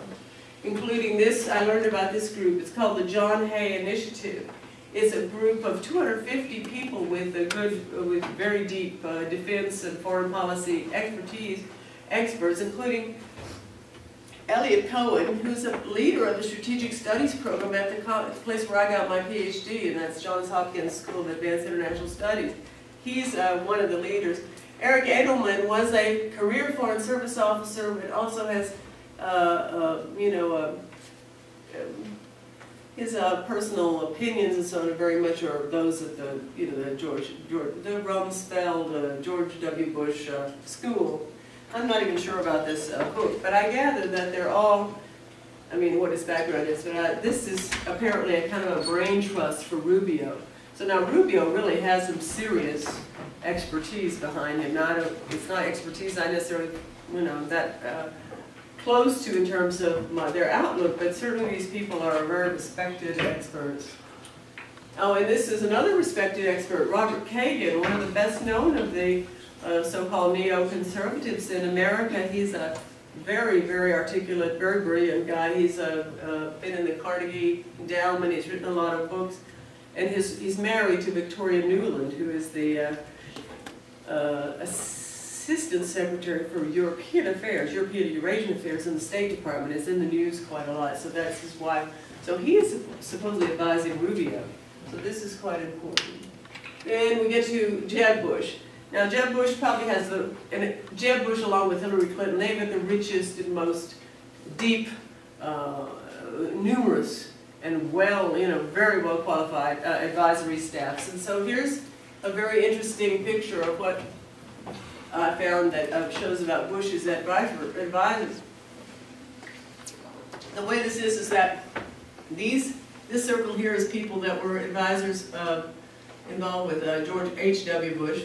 including this, I learned about this group, it's called the John Hay Initiative. It's a group of two hundred fifty people with a good, uh, with very deep uh, defense and foreign policy expertise, experts, including Elliot Cohen, who's a leader of the Strategic Studies program at the college, place where I got my PhD, and that's Johns Hopkins School of Advanced International Studies. He's uh, one of the leaders. Eric Edelman was a career Foreign Service officer, but also has, uh, uh, you know, uh, his uh, personal opinions and so on are very much are those of the, you know, the George, George the Rumsfeld, uh, George W. Bush uh, school. I'm not even sure about this uh, book, but I gather that they're all, I mean, what his background is, but I, this is apparently a kind of a brain trust for Rubio. So now Rubio really has some serious expertise behind him. Not a, it's not expertise I necessarily, you know, that uh, close to in terms of my, their outlook, but certainly these people are very respected experts. Oh, and this is another respected expert, Robert Kagan, one of the best known of the uh, so-called neoconservatives in America. He's a very, very articulate, very brilliant guy. He's a, uh, been in the Carnegie Endowment. He's written a lot of books. And his, he's married to Victoria Newland, who is the uh, uh, Assistant Secretary for European Affairs, European Eurasian Affairs in the State Department. It's in the news quite a lot, so that's his wife. So he is supposedly advising Rubio. So this is quite important. Then we get to Jeb Bush. Now Jeb Bush probably has the, and Jeb Bush along with Hillary Clinton, they've been the richest and most deep, uh, numerous, and well, you know, very well qualified uh, advisory staffs. And so here's a very interesting picture of what I found that uh, shows about Bush's advisor, advisors. The way this is is that these, this circle here is people that were advisors uh, involved with uh, George H W Bush.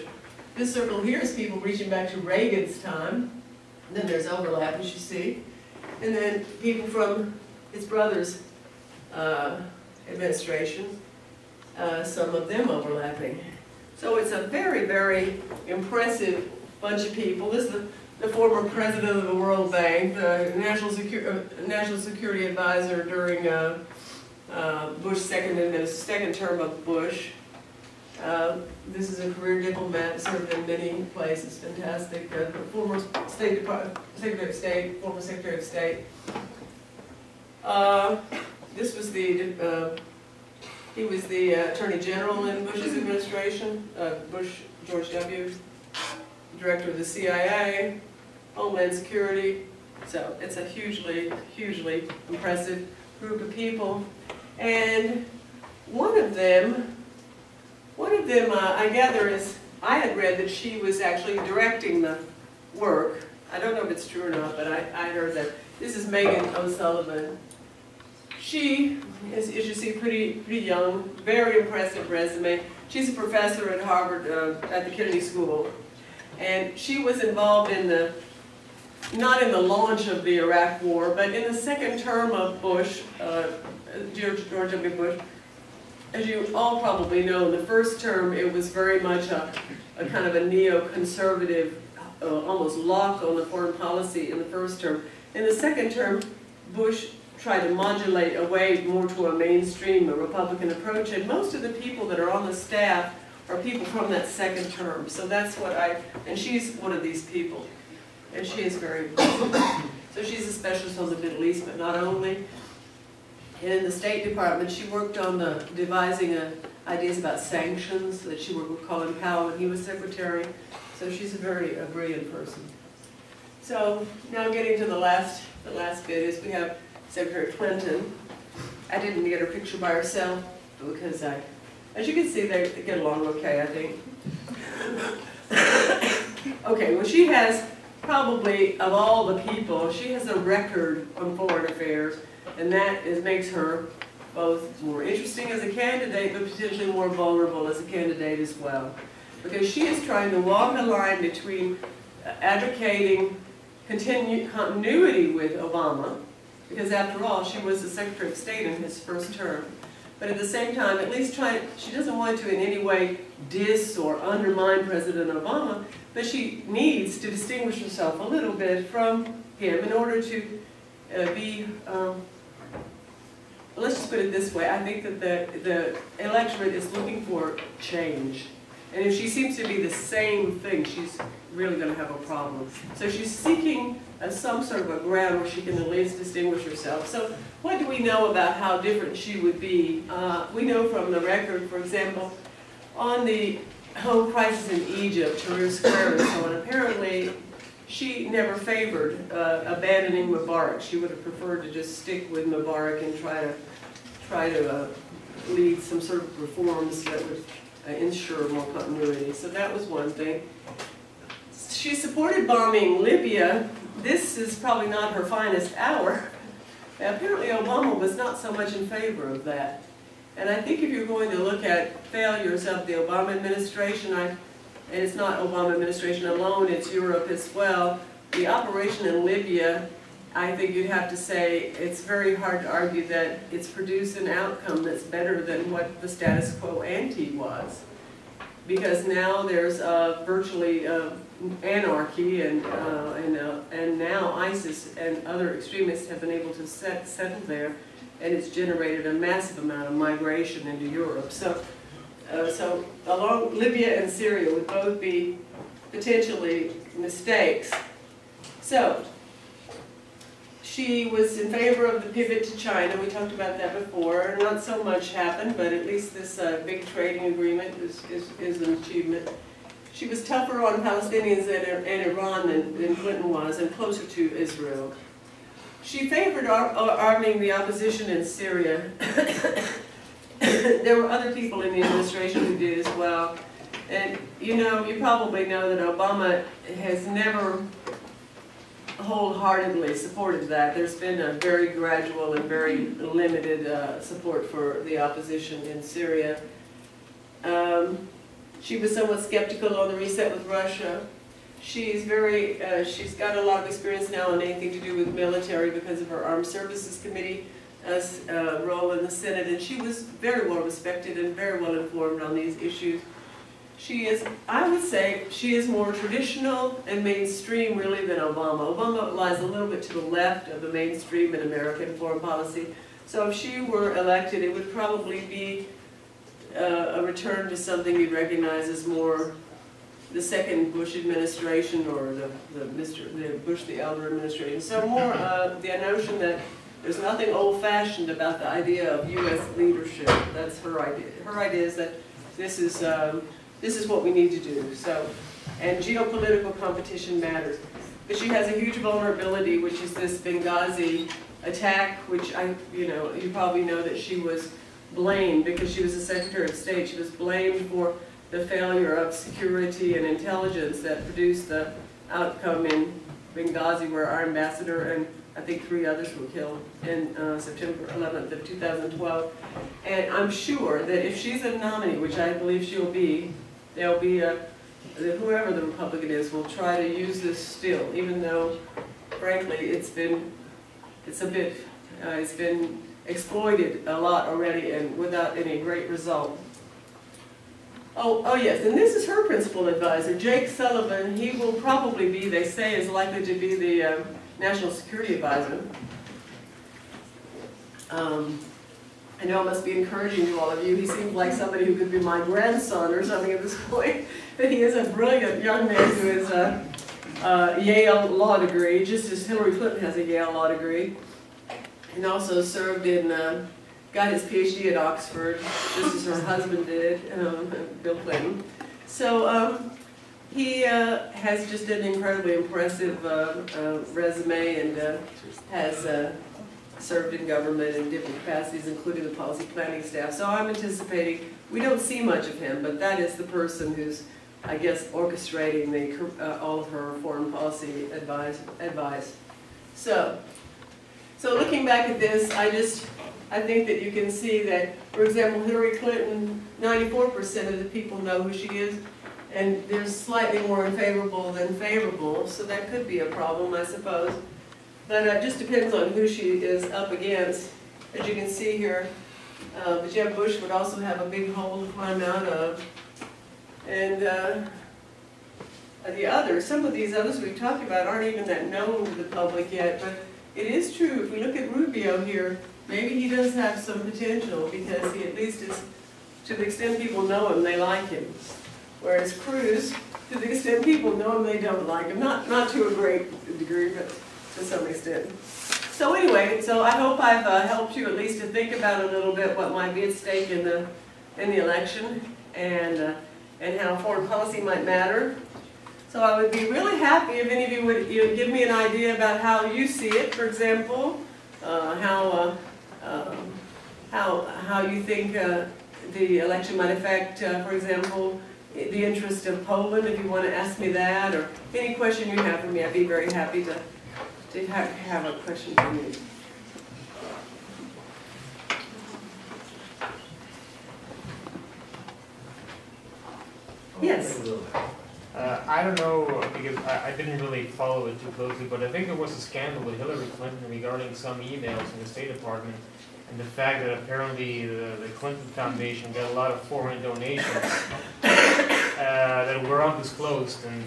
This circle here is people reaching back to Reagan's time. And then there's overlap, as you see. And then people from his brother's uh, administration, uh, some of them overlapping. So it's a very, very impressive bunch of people. This is the, the former president of the World Bank, the national, Secu uh, national security advisor during uh, uh, Bush's second, in the second term of Bush. Uh, this is a career diplomat, served in many places, fantastic. Uh, former State Department, Secretary of State, former Secretary of State. Uh, this was the, uh, he was the uh, Attorney General in Bush's administration, uh, Bush, George W., Director of the C I A, Homeland Security. So it's a hugely, hugely impressive group of people. And one of them, One of them, uh, I gather, is, I had read that she was actually directing the work. I don't know if it's true or not, but I, I heard that. This is Megan O'Sullivan. She is, as you see, pretty, pretty young, very impressive resume. She's a professor at Harvard, uh, at the Kennedy School. And she was involved in the, not in the launch of the Iraq War, but in the second term of Bush, uh, George W. Bush. As you all probably know, in the first term, it was very much a, a kind of a neoconservative, uh, almost lock on the foreign policy in the first term. In the second term, Bush tried to modulate away more to a mainstream, a Republican approach, and most of the people that are on the staff are people from that second term. So that's what I, and she's one of these people, and she is very important. So she's a specialist on the Middle East, but not only. In the State Department, she worked on the devising uh, ideas about sanctions that she worked with Colin Powell when he was secretary. So she's a very a brilliant person. So now getting to the last, the last bit is we have Secretary Clinton. I didn't get her picture by herself because I, as you can see, they, they get along okay, I think. Okay, well she has probably, of all the people, she has a record on foreign affairs. And that is, makes her both more interesting as a candidate, but potentially more vulnerable as a candidate as well. Because she is trying to walk a line between advocating continue, continuity with Obama, because after all, she was the Secretary of State in his first term. But at the same time, at least try, she doesn't want to in any way diss or undermine President Obama, but she needs to distinguish herself a little bit from him in order to uh, be... Um, let's just put it this way, I think that the, the electorate is looking for change. And if she seems to be the same thing, she's really going to have a problem. So she's seeking a, some sort of a ground where she can at least distinguish herself. So what do we know about how different she would be? Uh, we know from the record, for example, on the home crisis in Egypt, Tahrir Square and so on, apparently she never favored uh, abandoning Mubarak. She would have preferred to just stick with Mubarak and try to try to uh, lead some sort of reforms that would uh, ensure more continuity. So that was one thing. she supported bombing Libya. This is probably not her finest hour. Now, apparently Obama was not so much in favor of that. And I think if you're going to look at failures of the Obama administration, I, and it's not Obama administration alone, it's Europe as well, the operation in Libya, I think you'd have to say it's very hard to argue that it's produced an outcome that's better than what the status quo ante was. Because now there's uh, virtually uh, anarchy, and, uh, and, uh, and now ISIS and other extremists have been able to set, settle there, and it's generated a massive amount of migration into Europe. So, uh, so along Libya and Syria would both be potentially mistakes. So, she was in favor of the pivot to China. We talked about that before. Not so much happened, but at least this uh, big trading agreement is, is, is an achievement. She was tougher on Palestinians and, and Iran than, than Clinton was, and closer to Israel. She favored ar arming the opposition in Syria. There were other people in the administration who did as well. And you know, you probably know that Obama has never wholeheartedly supported that. There's been a very gradual and very limited uh, support for the opposition in Syria. Um, she was somewhat skeptical on the reset with Russia. She's very, uh, she's got a lot of experience now on anything to do with military because of her Armed Services Committee uh, uh, role in the Senate, and she was very well respected and very well informed on these issues. She is, I would say, she is more traditional and mainstream, really, than Obama. Obama lies a little bit to the left of the mainstream in American foreign policy. So if she were elected, it would probably be uh, a return to something you recognize as more the second Bush administration or the, the, Mister, the Bush the Elder administration. So more uh, the notion that there's nothing old-fashioned about the idea of U S leadership. That's her idea. Her idea is that this is... Um, This is what we need to do. So, and geopolitical competition matters. But she has a huge vulnerability, which is this Benghazi attack, which I, you know, you probably know that she was blamed because she was the Secretary of State. She was blamed for the failure of security and intelligence that produced the outcome in Benghazi, where our ambassador and I think three others were killed in uh, September eleventh of two thousand twelve. And I'm sure that if she's a nominee, which I believe she'll be, there'll be a, whoever the Republican is will try to use this still, even though, frankly, it's been, it's a bit, uh, it's been exploited a lot already and without any great result. Oh, oh yes, and this is her principal advisor, Jake Sullivan. He will probably be, they say, is likely to be the um, National Security Advisor. Um, I know it must be encouraging to all of you. He seems like somebody who could be my grandson or something at this point. But he is a brilliant young man who has a, a Yale law degree, just as Hillary Clinton has a Yale law degree. And also served in, uh, got his PhD at Oxford, just as her husband did, um, Bill Clinton. So um, he uh, has just an incredibly impressive uh, uh, resume and uh, has uh, served in government in different capacities, including the policy planning staff. So I'm anticipating, we don't see much of him, but that is the person who's, I guess, orchestrating the, uh, all of her foreign policy advice. advice. So, so looking back at this, I just, I think that you can see that, for example, Hillary Clinton, ninety-four percent of the people know who she is, and they're slightly more unfavorable than favorable, so that could be a problem, I suppose. But it uh, just depends on who she is up against. As you can see here, uh, Jeb Bush would also have a big hole to climb out of. And uh, the others, some of these others we've talked about aren't even that known to the public yet, but it is true, if we look at Rubio here, maybe he does have some potential because he at least is, to the extent people know him, they like him. Whereas Cruz, to the extent people know him, they don't like him. Not, not to a great degree, but to some extent. So anyway, so I hope I've uh, helped you at least to think about a little bit what might be at stake in the, in the election and, uh, and how foreign policy might matter. So I would be really happy if any of you would you know, give me an idea about how you see it, for example, uh, how uh, Um, how, how you think uh, the election might affect, uh, for example, the interest of Poland, if you want to ask me that, or any question you have for me, I'd be very happy to, to have, have a question for me. Yes. Uh, I don't know, because I, I didn't really follow it too closely, but I think there was a scandal with Hillary Clinton regarding some emails in the State Department, and the fact that apparently the, the Clinton Foundation got a lot of foreign donations uh, that were undisclosed, and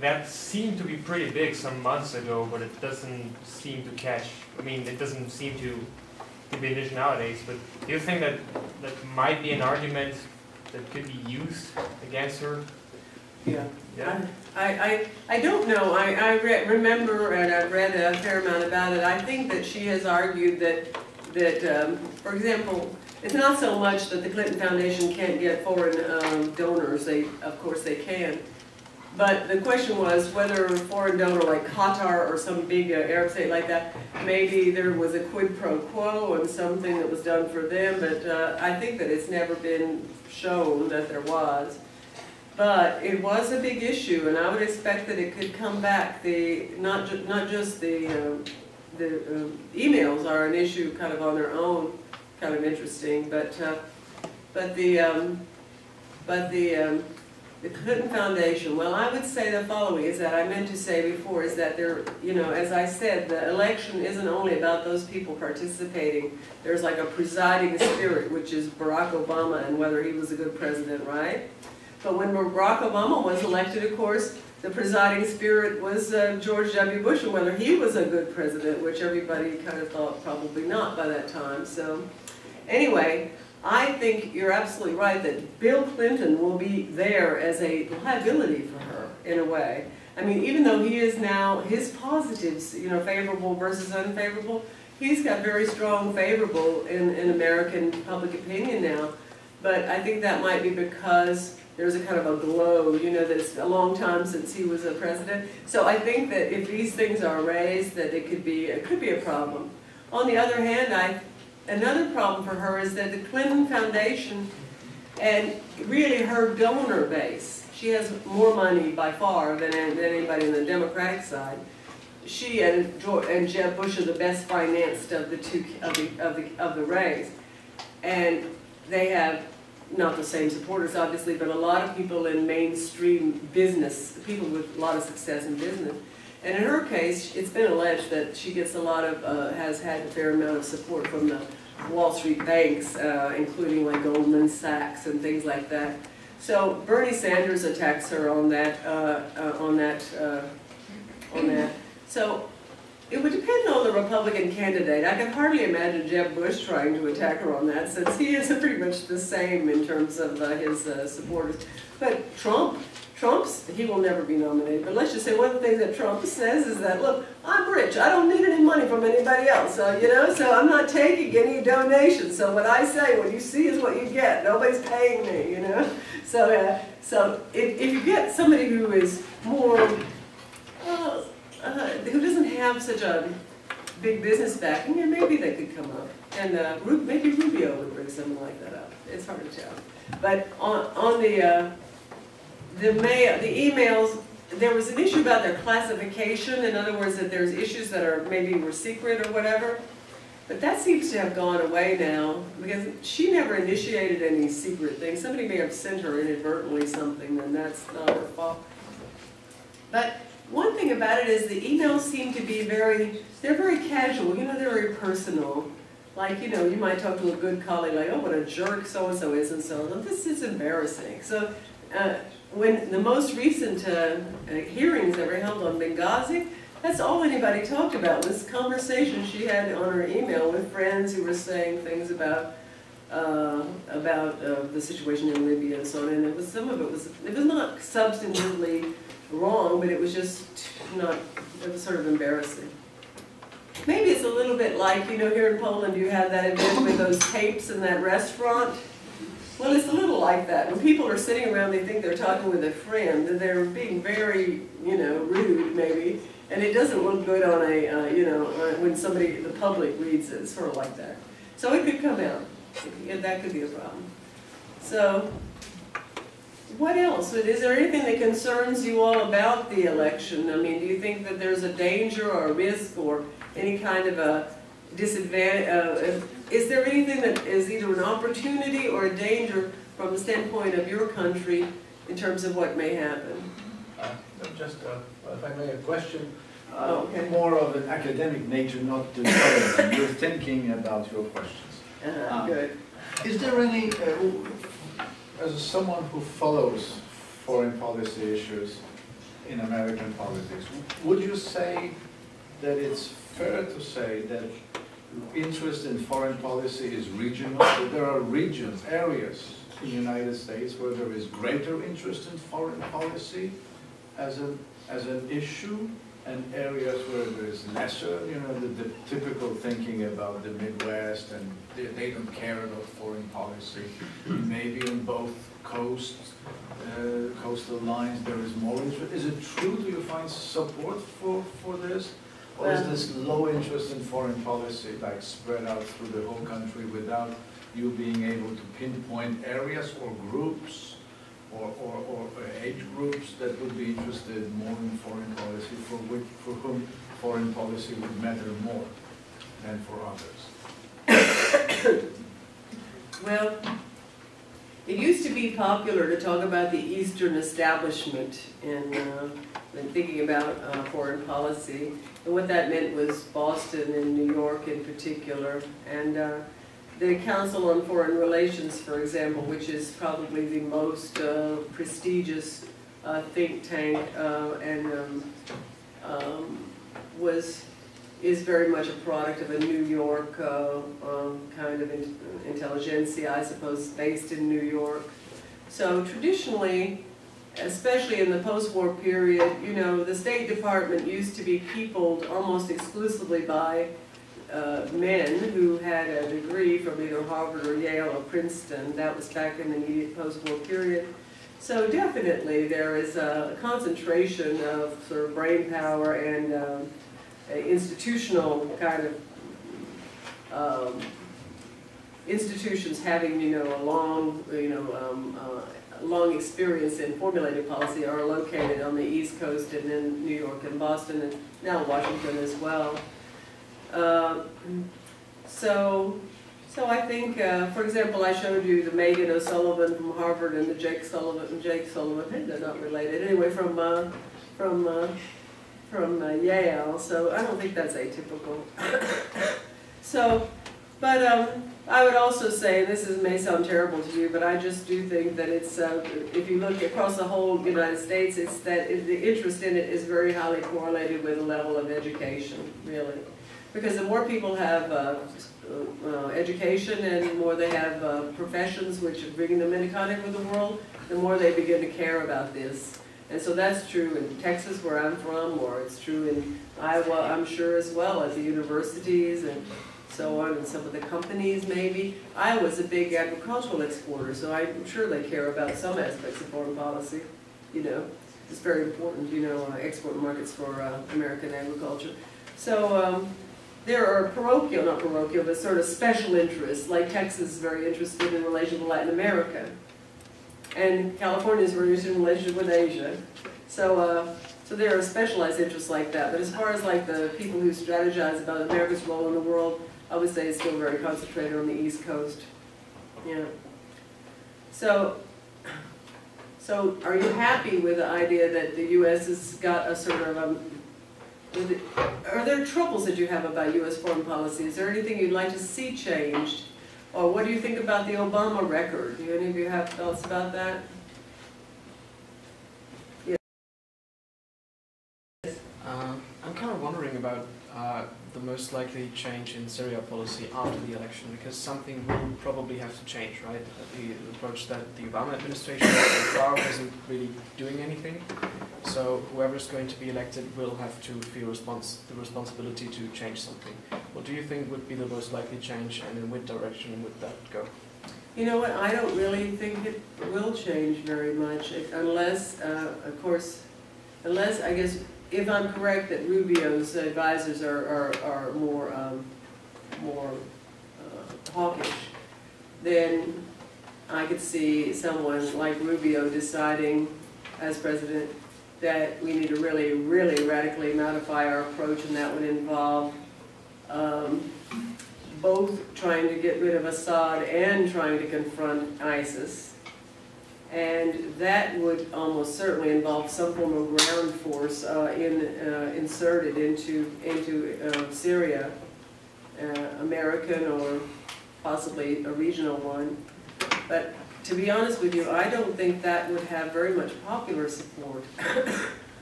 that seemed to be pretty big some months ago, but it doesn't seem to catch, I mean, it doesn't seem to, to be an issue nowadays, but do you think that that might be an argument that could be used against her? Yeah. yeah. I, I, I don't know. I, I re remember, and I've read a fair amount about it. I think that she has argued that, that um, for example, it's not so much that the Clinton Foundation can't get foreign um, donors. They, of course, they can. But the question was whether a foreign donor like Qatar or some big uh, Arab state like that, maybe there was a quid pro quo and something that was done for them, but uh, I think that it's never been shown that there was. But it was a big issue, and I would expect that it could come back. The, not, ju not just the, uh, the uh, emails are an issue kind of on their own, kind of interesting, but, uh, but the, um, but the, um, the Clinton Foundation, well, I would say the following is that I meant to say before is that there, you know, as I said, the election isn't only about those people participating. There's like a presiding spirit, which is Barack Obama and whether he was a good president, right? But when Barack Obama was elected, of course, the presiding spirit was uh, George W. Bush and whether he was a good president, which everybody kind of thought probably not by that time. So anyway, I think you're absolutely right that Bill Clinton will be there as a liability for her, in a way. I mean, even though he is now, his positives, you know, favorable versus unfavorable, he's got very strong favorable in, in American public opinion now. But I think that might be because there's a kind of a glow, you know, that it's a long time since he was a president. So I think that if these things are raised, that it could be, it could be a problem. On the other hand, I another problem for her is that the Clinton Foundation and really her donor base, she has more money by far than, than anybody on the Democratic side. She and, George, and Jeb Bush are the best financed of the two of the, of the of the race, and they have not the same supporters, obviously, but a lot of people in mainstream business, people with a lot of success in business. And in her case, it's been alleged that she gets a lot of, uh, has had a fair amount of support from the Wall Street banks, uh, including like Goldman Sachs and things like that. So Bernie Sanders attacks her on that, uh, uh, on that, uh, on that. So it would depend on the Republican candidate. I can hardly imagine Jeb Bush trying to attack her on that, since he is pretty much the same in terms of uh, his uh, supporters. But Trump. Trump's, he will never be nominated, but let's just say one of the things that Trump says is that, look, I'm rich, I don't need any money from anybody else, so, you know, so I'm not taking any donations, so what I say, what you see is what you get, nobody's paying me, you know, so, uh, so if, if you get somebody who is more, uh, uh, who doesn't have such a big business backing, yeah, maybe they could come up, and uh, maybe Rubio would bring something like that up, it's hard to tell, but on, on the, uh, The, mail, the emails, there was an issue about their classification, in other words that there's issues that are maybe were secret or whatever, but that seems to have gone away now because she never initiated any secret thing. Somebody may have sent her inadvertently something, and that's not her fault. But one thing about it is the emails seem to be very, they're very casual, you know, they're very personal. Like, you know, you might talk to a good colleague like, oh, what a jerk so-and-so is and so on. This is embarrassing. So. Uh, When the most recent uh, hearings that were held on Benghazi, that's all anybody talked about was conversation she had on her email with friends who were saying things about uh, about uh, the situation in Libya and so on. And it was some of it was it was not substantively wrong, but it was just not. It was sort of embarrassing. Maybe it's a little bit like, you know, here in Poland you have that event with those tapes in that restaurant. Well, it's a little like that. When people are sitting around, they think they're talking with a friend, and they're being very, you know, rude, maybe. And it doesn't look good on a, uh, you know, when somebody, the public reads it, it's sort of like that. So it could come out. That could be a problem. So What else? Is there anything that concerns you all about the election? I mean, do you think that there's a danger or a risk or any kind of a disadvantage? Uh, is there anything that is either an opportunity or a danger from the standpoint of your country in terms of what may happen? Uh, just, uh, if I may, a question. Uh, okay. More of an academic nature, not to you're thinking about your questions. Uh, um, good. Is there any, uh, as someone who follows foreign policy issues in American politics, would you say that it's fair to say that interest in foreign policy is regional? That there are regions, areas in the United States where there is greater interest in foreign policy as an, as an issue? And areas where there is lesser, you know, the, the typical thinking about the Midwest and they, they don't care about foreign policy. Maybe on both coasts, uh, coastal lines, there is more interest. Is it true? Do you find support for, for this? Or is this low interest in foreign policy like spread out through the whole country without you being able to pinpoint areas or groups? Or, or, or age groups that would be interested more in foreign policy, for, which, for whom foreign policy would matter more than for others? Well, it used to be popular to talk about the Eastern establishment in, uh, in thinking about uh, foreign policy. And what that meant was Boston and New York in particular. And uh, the Council on Foreign Relations, for example, which is probably the most uh, prestigious uh, think tank, uh, and um, um, was is very much a product of a New York uh, um, kind of in intelligentsia, I suppose, based in New York. So traditionally, especially in the post-war period, you know, the State Department used to be peopled almost exclusively by Uh, men who had a degree from either Harvard or Yale or Princeton. That was back in the immediate post-war period. So definitely there is a concentration of sort of brain power and um, institutional kind of um, institutions having, you know, a long, you know, um, uh, long experience in formulating policy are located on the East Coast and then New York and Boston and now Washington as well. Uh, so, so I think, uh, for example, I showed you the Megan O'Sullivan from Harvard and the Jake Sullivan and Jake Sullivan. Hey, they're not related anyway. From uh, from uh, from uh, Yale. So I don't think that's atypical. So, but um, I would also say, and this is, may sound terrible to you, but I just do think that it's uh, if you look across the whole United States, it's that it, the interest in it is very highly correlated with the level of education, really. Because the more people have uh, uh, education and the more they have uh, professions which are bringing them into contact with the world, the more they begin to care about this. And so that's true in Texas, where I'm from, or it's true in Iowa, I'm sure, as well, at the universities and so on, and some of the companies, maybe. Iowa's a big agricultural exporter, so I'm sure they care about some aspects of foreign policy, you know. It's very important, you know, uh, export markets for uh, American agriculture. So. Um, There are parochial, not parochial, but sort of special interests, like Texas is very interested in relation to Latin America. And California is very interested in relation with Asia. So, uh, so there are specialized interests like that. But as far as like the people who strategize about America's role in the world, I would say it's still very concentrated on the East Coast. Yeah. So, so are you happy with the idea that the U S has got a sort of a Are there troubles that you have about U S foreign policy? Is there anything you'd like to see changed? Or what do you think about the Obama record? Do any of you have thoughts about that? Yeah. Uh, I'm kind of wondering about uh, the most likely change in Syria policy after the election, because something will probably have to change, right? The approach that the Obama administration has so far isn't really doing anything. So whoever's going to be elected will have to feel respons the responsibility to change something. What do you think would be the most likely change, and in what direction would that go? You know what, I don't really think it will change very much, unless, uh, of course, unless, I guess, if I'm correct that Rubio's advisors are, are, are more, um, more uh, hawkish, then I could see someone like Rubio deciding as president that we need to really, really radically modify our approach, and that would involve um, both trying to get rid of Assad and trying to confront ISIS. And that would almost certainly involve some form of ground force uh, in, uh, inserted into, into uh, Syria, uh, American or possibly a regional one. But to be honest with you, I don't think that would have very much popular support.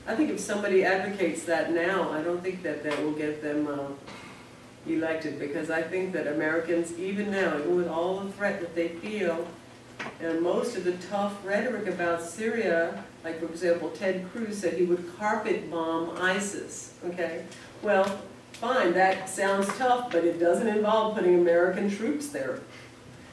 I think if somebody advocates that now, I don't think that that will get them uh, elected, because I think that Americans, even now, even with all the threat that they feel, and most of the tough rhetoric about Syria, like for example, Ted Cruz said he would carpet bomb ISIS, okay? Well, fine, that sounds tough, but it doesn't involve putting American troops there.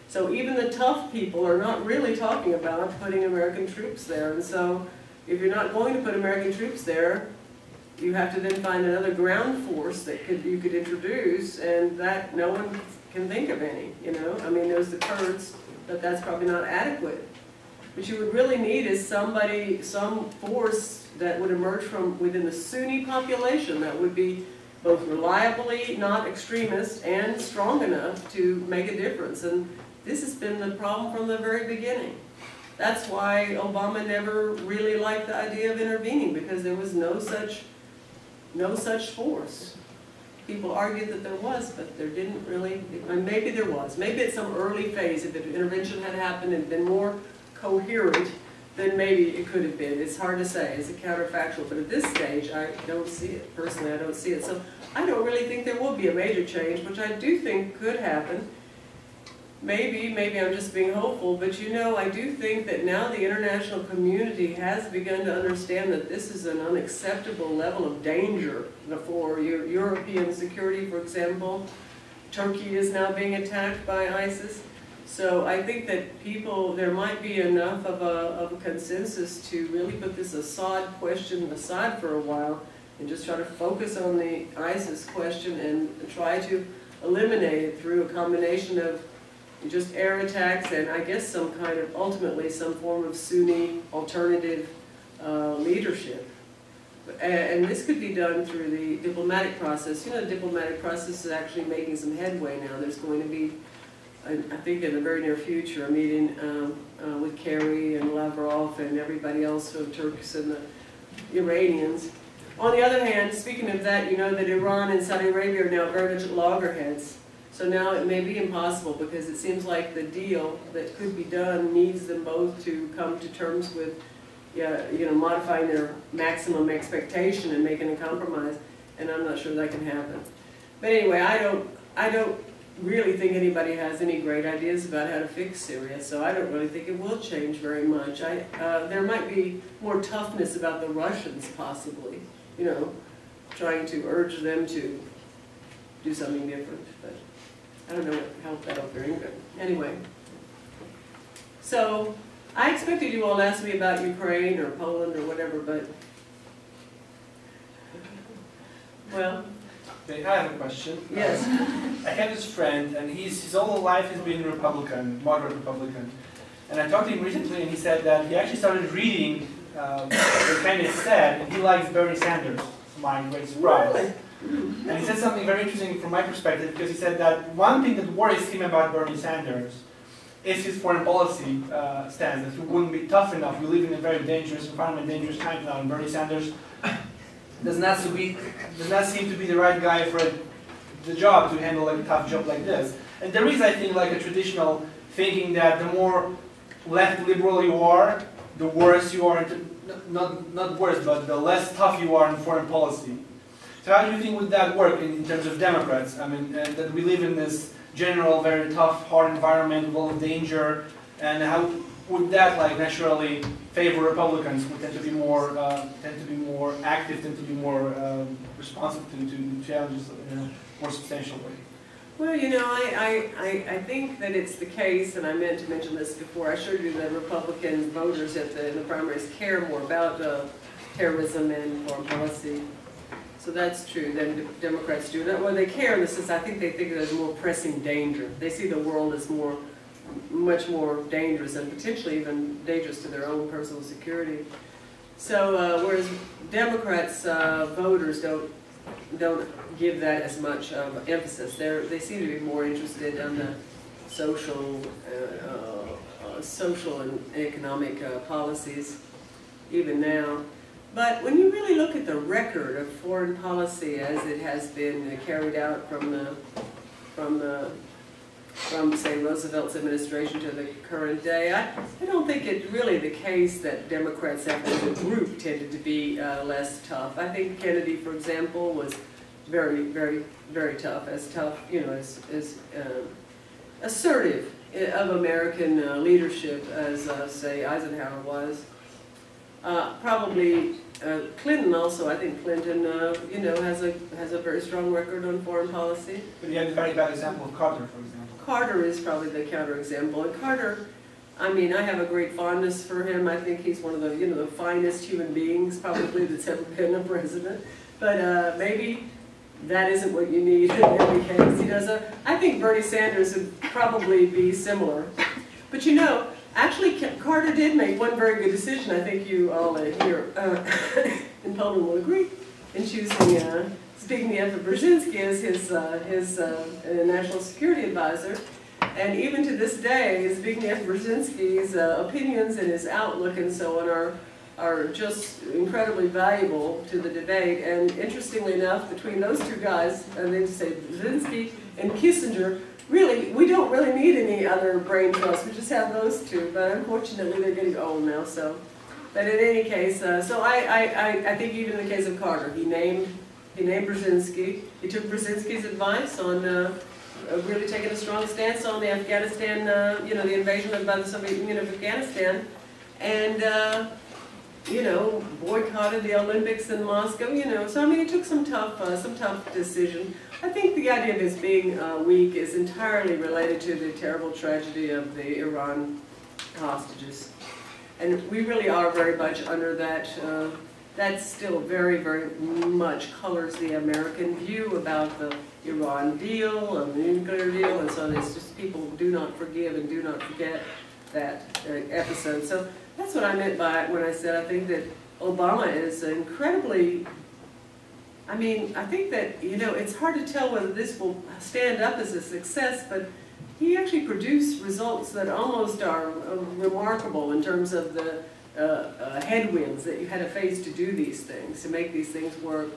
So even the tough people are not really talking about putting American troops there. And so if you're not going to put American troops there, you have to then find another ground force that could, you could introduce, and that no one can think of any, you know? I mean, there's the Kurds, but that's probably not adequate. What you would really need is somebody, some force that would emerge from within the Sunni population that would be both reliably not extremist and strong enough to make a difference. And this has been the problem from the very beginning. That's why Obama never really liked the idea of intervening, because there was no such, no such force. People argued that there was, but there didn't really, I mean, maybe there was. Maybe at some early phase, if the intervention had happened and been more coherent, then maybe it could have been. It's hard to say. It's a counterfactual. But at this stage, I don't see it. Personally, I don't see it. So I don't really think there will be a major change, which I do think could happen. Maybe, maybe I'm just being hopeful, but you know, I do think that now the international community has begun to understand that this is an unacceptable level of danger for European security, for example. Turkey is now being attacked by ISIS. So I think that people, there might be enough of a, of a consensus to really put this Assad question aside for a while and just try to focus on the ISIS question and try to eliminate it through a combination of just air attacks and I guess some kind of, ultimately, some form of Sunni alternative uh, leadership. And this could be done through the diplomatic process. You know, the diplomatic process is actually making some headway now. There's going to be, I think in the very near future, a meeting um, uh, with Kerry and Lavrov and everybody else from Turks and the Iranians. On the other hand, speaking of that, you know that Iran and Saudi Arabia are now very much at loggerheads. So now it may be impossible, because it seems like the deal that could be done needs them both to come to terms with, yeah, you know, modifying their maximum expectation and making a compromise. And I'm not sure that can happen. But anyway, I don't, I don't really think anybody has any great ideas about how to fix Syria. So I don't really think it will change very much. I, uh, there might be more toughness about the Russians, possibly. You know, trying to urge them to do something different. But I don't know how that'll bring, but anyway. So I expected you all to ask me about Ukraine or Poland or whatever, but well. Okay, I have a question. Yes. Um, I have this friend, and he's his whole life has been Republican, moderate Republican. And I talked to him recently, and he said that he actually started reading um, what Kennedy said, and he likes Bernie Sanders. My great surprise. Really? And he said something very interesting from my perspective, because he said that one thing that worries him about Bernie Sanders is his foreign policy uh, stance, that he wouldn't be tough enough. We live in a very dangerous environment, dangerous time now, and Bernie Sanders does not, does not seem to be the right guy for a, the job to handle a tough job like this. And there is, I think, like a traditional thinking that the more left liberal you are, the worse you are, not, not worse, but the less tough you are in foreign policy. So how do you think would that work in, in terms of Democrats? I mean, uh, that we live in this general, very tough, hard environment, full of danger, and how would that, like, naturally favor Republicans, who tend to be more, uh, tend to be more active, tend to be more um, responsive to, to challenges in a more substantial way? Well, you know, I, I, I think that it's the case, and I meant to mention this before. I showed you that Republican voters at the, in the primaries care more about uh, terrorism and foreign policy. So that's true, then Democrats do that. Well, they care in the sense I think they think there's more pressing danger. They see the world as more much more dangerous and potentially even dangerous to their own personal security. So uh, whereas Democrats, uh, voters don't don't give that as much um, emphasis. They're, they seem to be more interested on the social, uh, uh, social and economic uh, policies, even now. But when you really look at the record of foreign policy as it has been carried out from the from the from say Roosevelt's administration to the current day, I, I don't think it's really the case that Democrats as a group tended to be uh, less tough. I think Kennedy, for example, was very, very, very tough, as tough, you know, as, as uh, assertive of American uh, leadership as, uh, say, Eisenhower was. Uh, probably uh, Clinton also. I think Clinton, uh, you know, has a has a very strong record on foreign policy. But you had a very bad example of Carter, for example. Carter is probably the counterexample. And Carter, I mean, I have a great fondness for him. I think he's one of the you know the finest human beings probably that's ever been a president. But uh, maybe that isn't what you need in every case. He does a, I think Bernie Sanders would probably be similar. But you know. Actually, Carter did make one very good decision. I think you all here uh, in Poland will agree in choosing uh, Zbigniew Brzezinski as his uh, his uh, national security advisor. And even to this day, Zbigniew Brzezinski's uh, opinions and his outlook and so on are are just incredibly valuable to the debate. And interestingly enough, between those two guys, I mean, say Brzezinski and Kissinger. Really, we don't really need any other brain trust. We just have those two, but unfortunately, they're getting old now. So, but in any case, uh, so I, I, I think even in the case of Carter, he named he named Brzezinski. He took Brzezinski's advice on uh, really taking a strong stance on the Afghanistan, uh, you know, the invasion by the Soviet Union of Afghanistan, and uh, you know, boycotted the Olympics in Moscow. You know, so I mean, he took some tough uh, some tough decision. I think the idea of his being uh, weak is entirely related to the terrible tragedy of the Iran hostages, and we really are very much under that. Uh, that still very, very much colors the American view about the Iran deal, of the nuclear deal, and so on. It's just people do not forgive and do not forget that uh, episode. So that's what I meant by when I said I think that Obama is incredibly. I mean, I think that, you know, it's hard to tell whether this will stand up as a success, but he actually produced results that almost are uh, remarkable in terms of the uh, uh, headwinds that you had to face to do these things, to make these things work.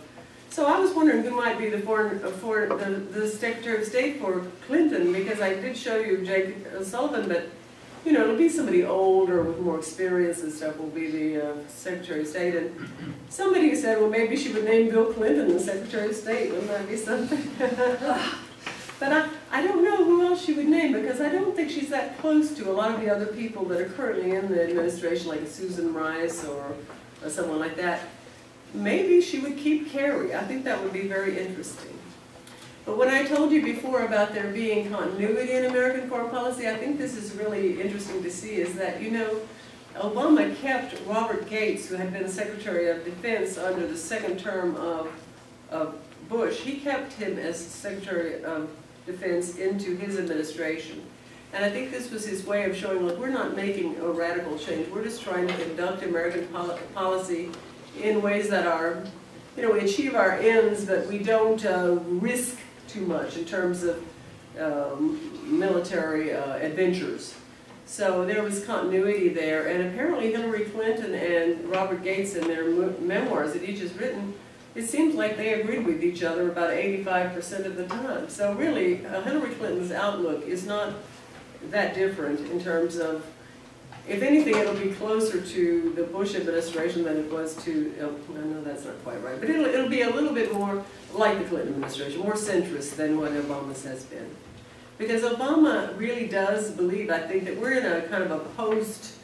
So I was wondering who might be the foreign, uh, for the, the Secretary of State for Clinton, because I did show you Jake Sullivan, but, you know, it'll be somebody older with more experience and stuff will be the uh, Secretary of State. And somebody said, well, maybe she would name Bill Clinton the Secretary of State. Wouldn't that be something? But I, I don't know who else she would name, because I don't think she's that close to a lot of the other people that are currently in the administration, like Susan Rice or, or someone like that. Maybe she would keep Kerry. I think that would be very interesting. But when I told you before about there being continuity in American foreign policy, I think this is really interesting to see is that, you know, Obama kept Robert Gates, who had been Secretary of Defense under the second term of, of Bush, he kept him as Secretary of Defense into his administration. And I think this was his way of showing, look, we're not making a radical change. We're just trying to conduct American pol- policy in ways that are, you know, we achieve our ends, but we don't uh, risk too much in terms of um, military uh, adventures. So there was continuity there, and apparently Hillary Clinton and Robert Gates in their memoirs that each has written, it seems like they agreed with each other about eighty-five percent of the time. So really, uh, Hillary Clinton's outlook is not that different in terms of, if anything, it'll be closer to the Bush administration than it was to, uh, I know that's not quite right, but it'll, it'll be a little bit more like the Clinton administration, more centrist than what Obama's has been. Because Obama really does believe, I think, that we're in a kind of a post,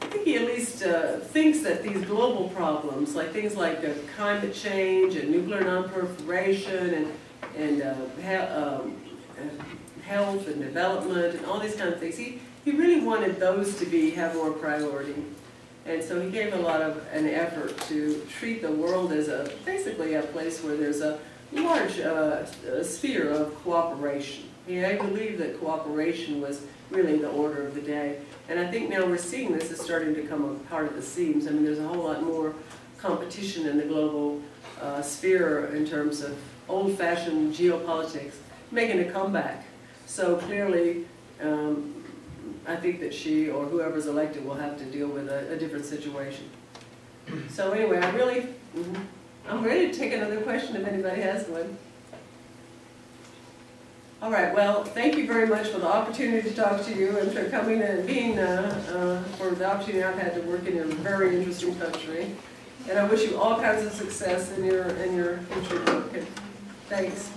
I think he at least uh, thinks that these global problems, like things like uh, climate change and nuclear nonproliferation and, and uh, he um, health and development and all these kind of things, he, He really wanted those to be, have more priority. And so he gave a lot of an effort to treat the world as a, basically a place where there's a large uh, sphere of cooperation. I mean, I believe that cooperation was really the order of the day. And I think now we're seeing this is starting to become a part of the seams. I mean, there's a whole lot more competition in the global uh, sphere in terms of old-fashioned geopolitics making a comeback. So clearly, um, I think that she or whoever's elected will have to deal with a, a different situation. So anyway, I really, mm-hmm. I'm ready to take another question if anybody has one. All right, well, thank you very much for the opportunity to talk to you and for coming and being, uh, uh, for the opportunity I've had to work in a very interesting country. And I wish you all kinds of success in your, in your future work. Thanks.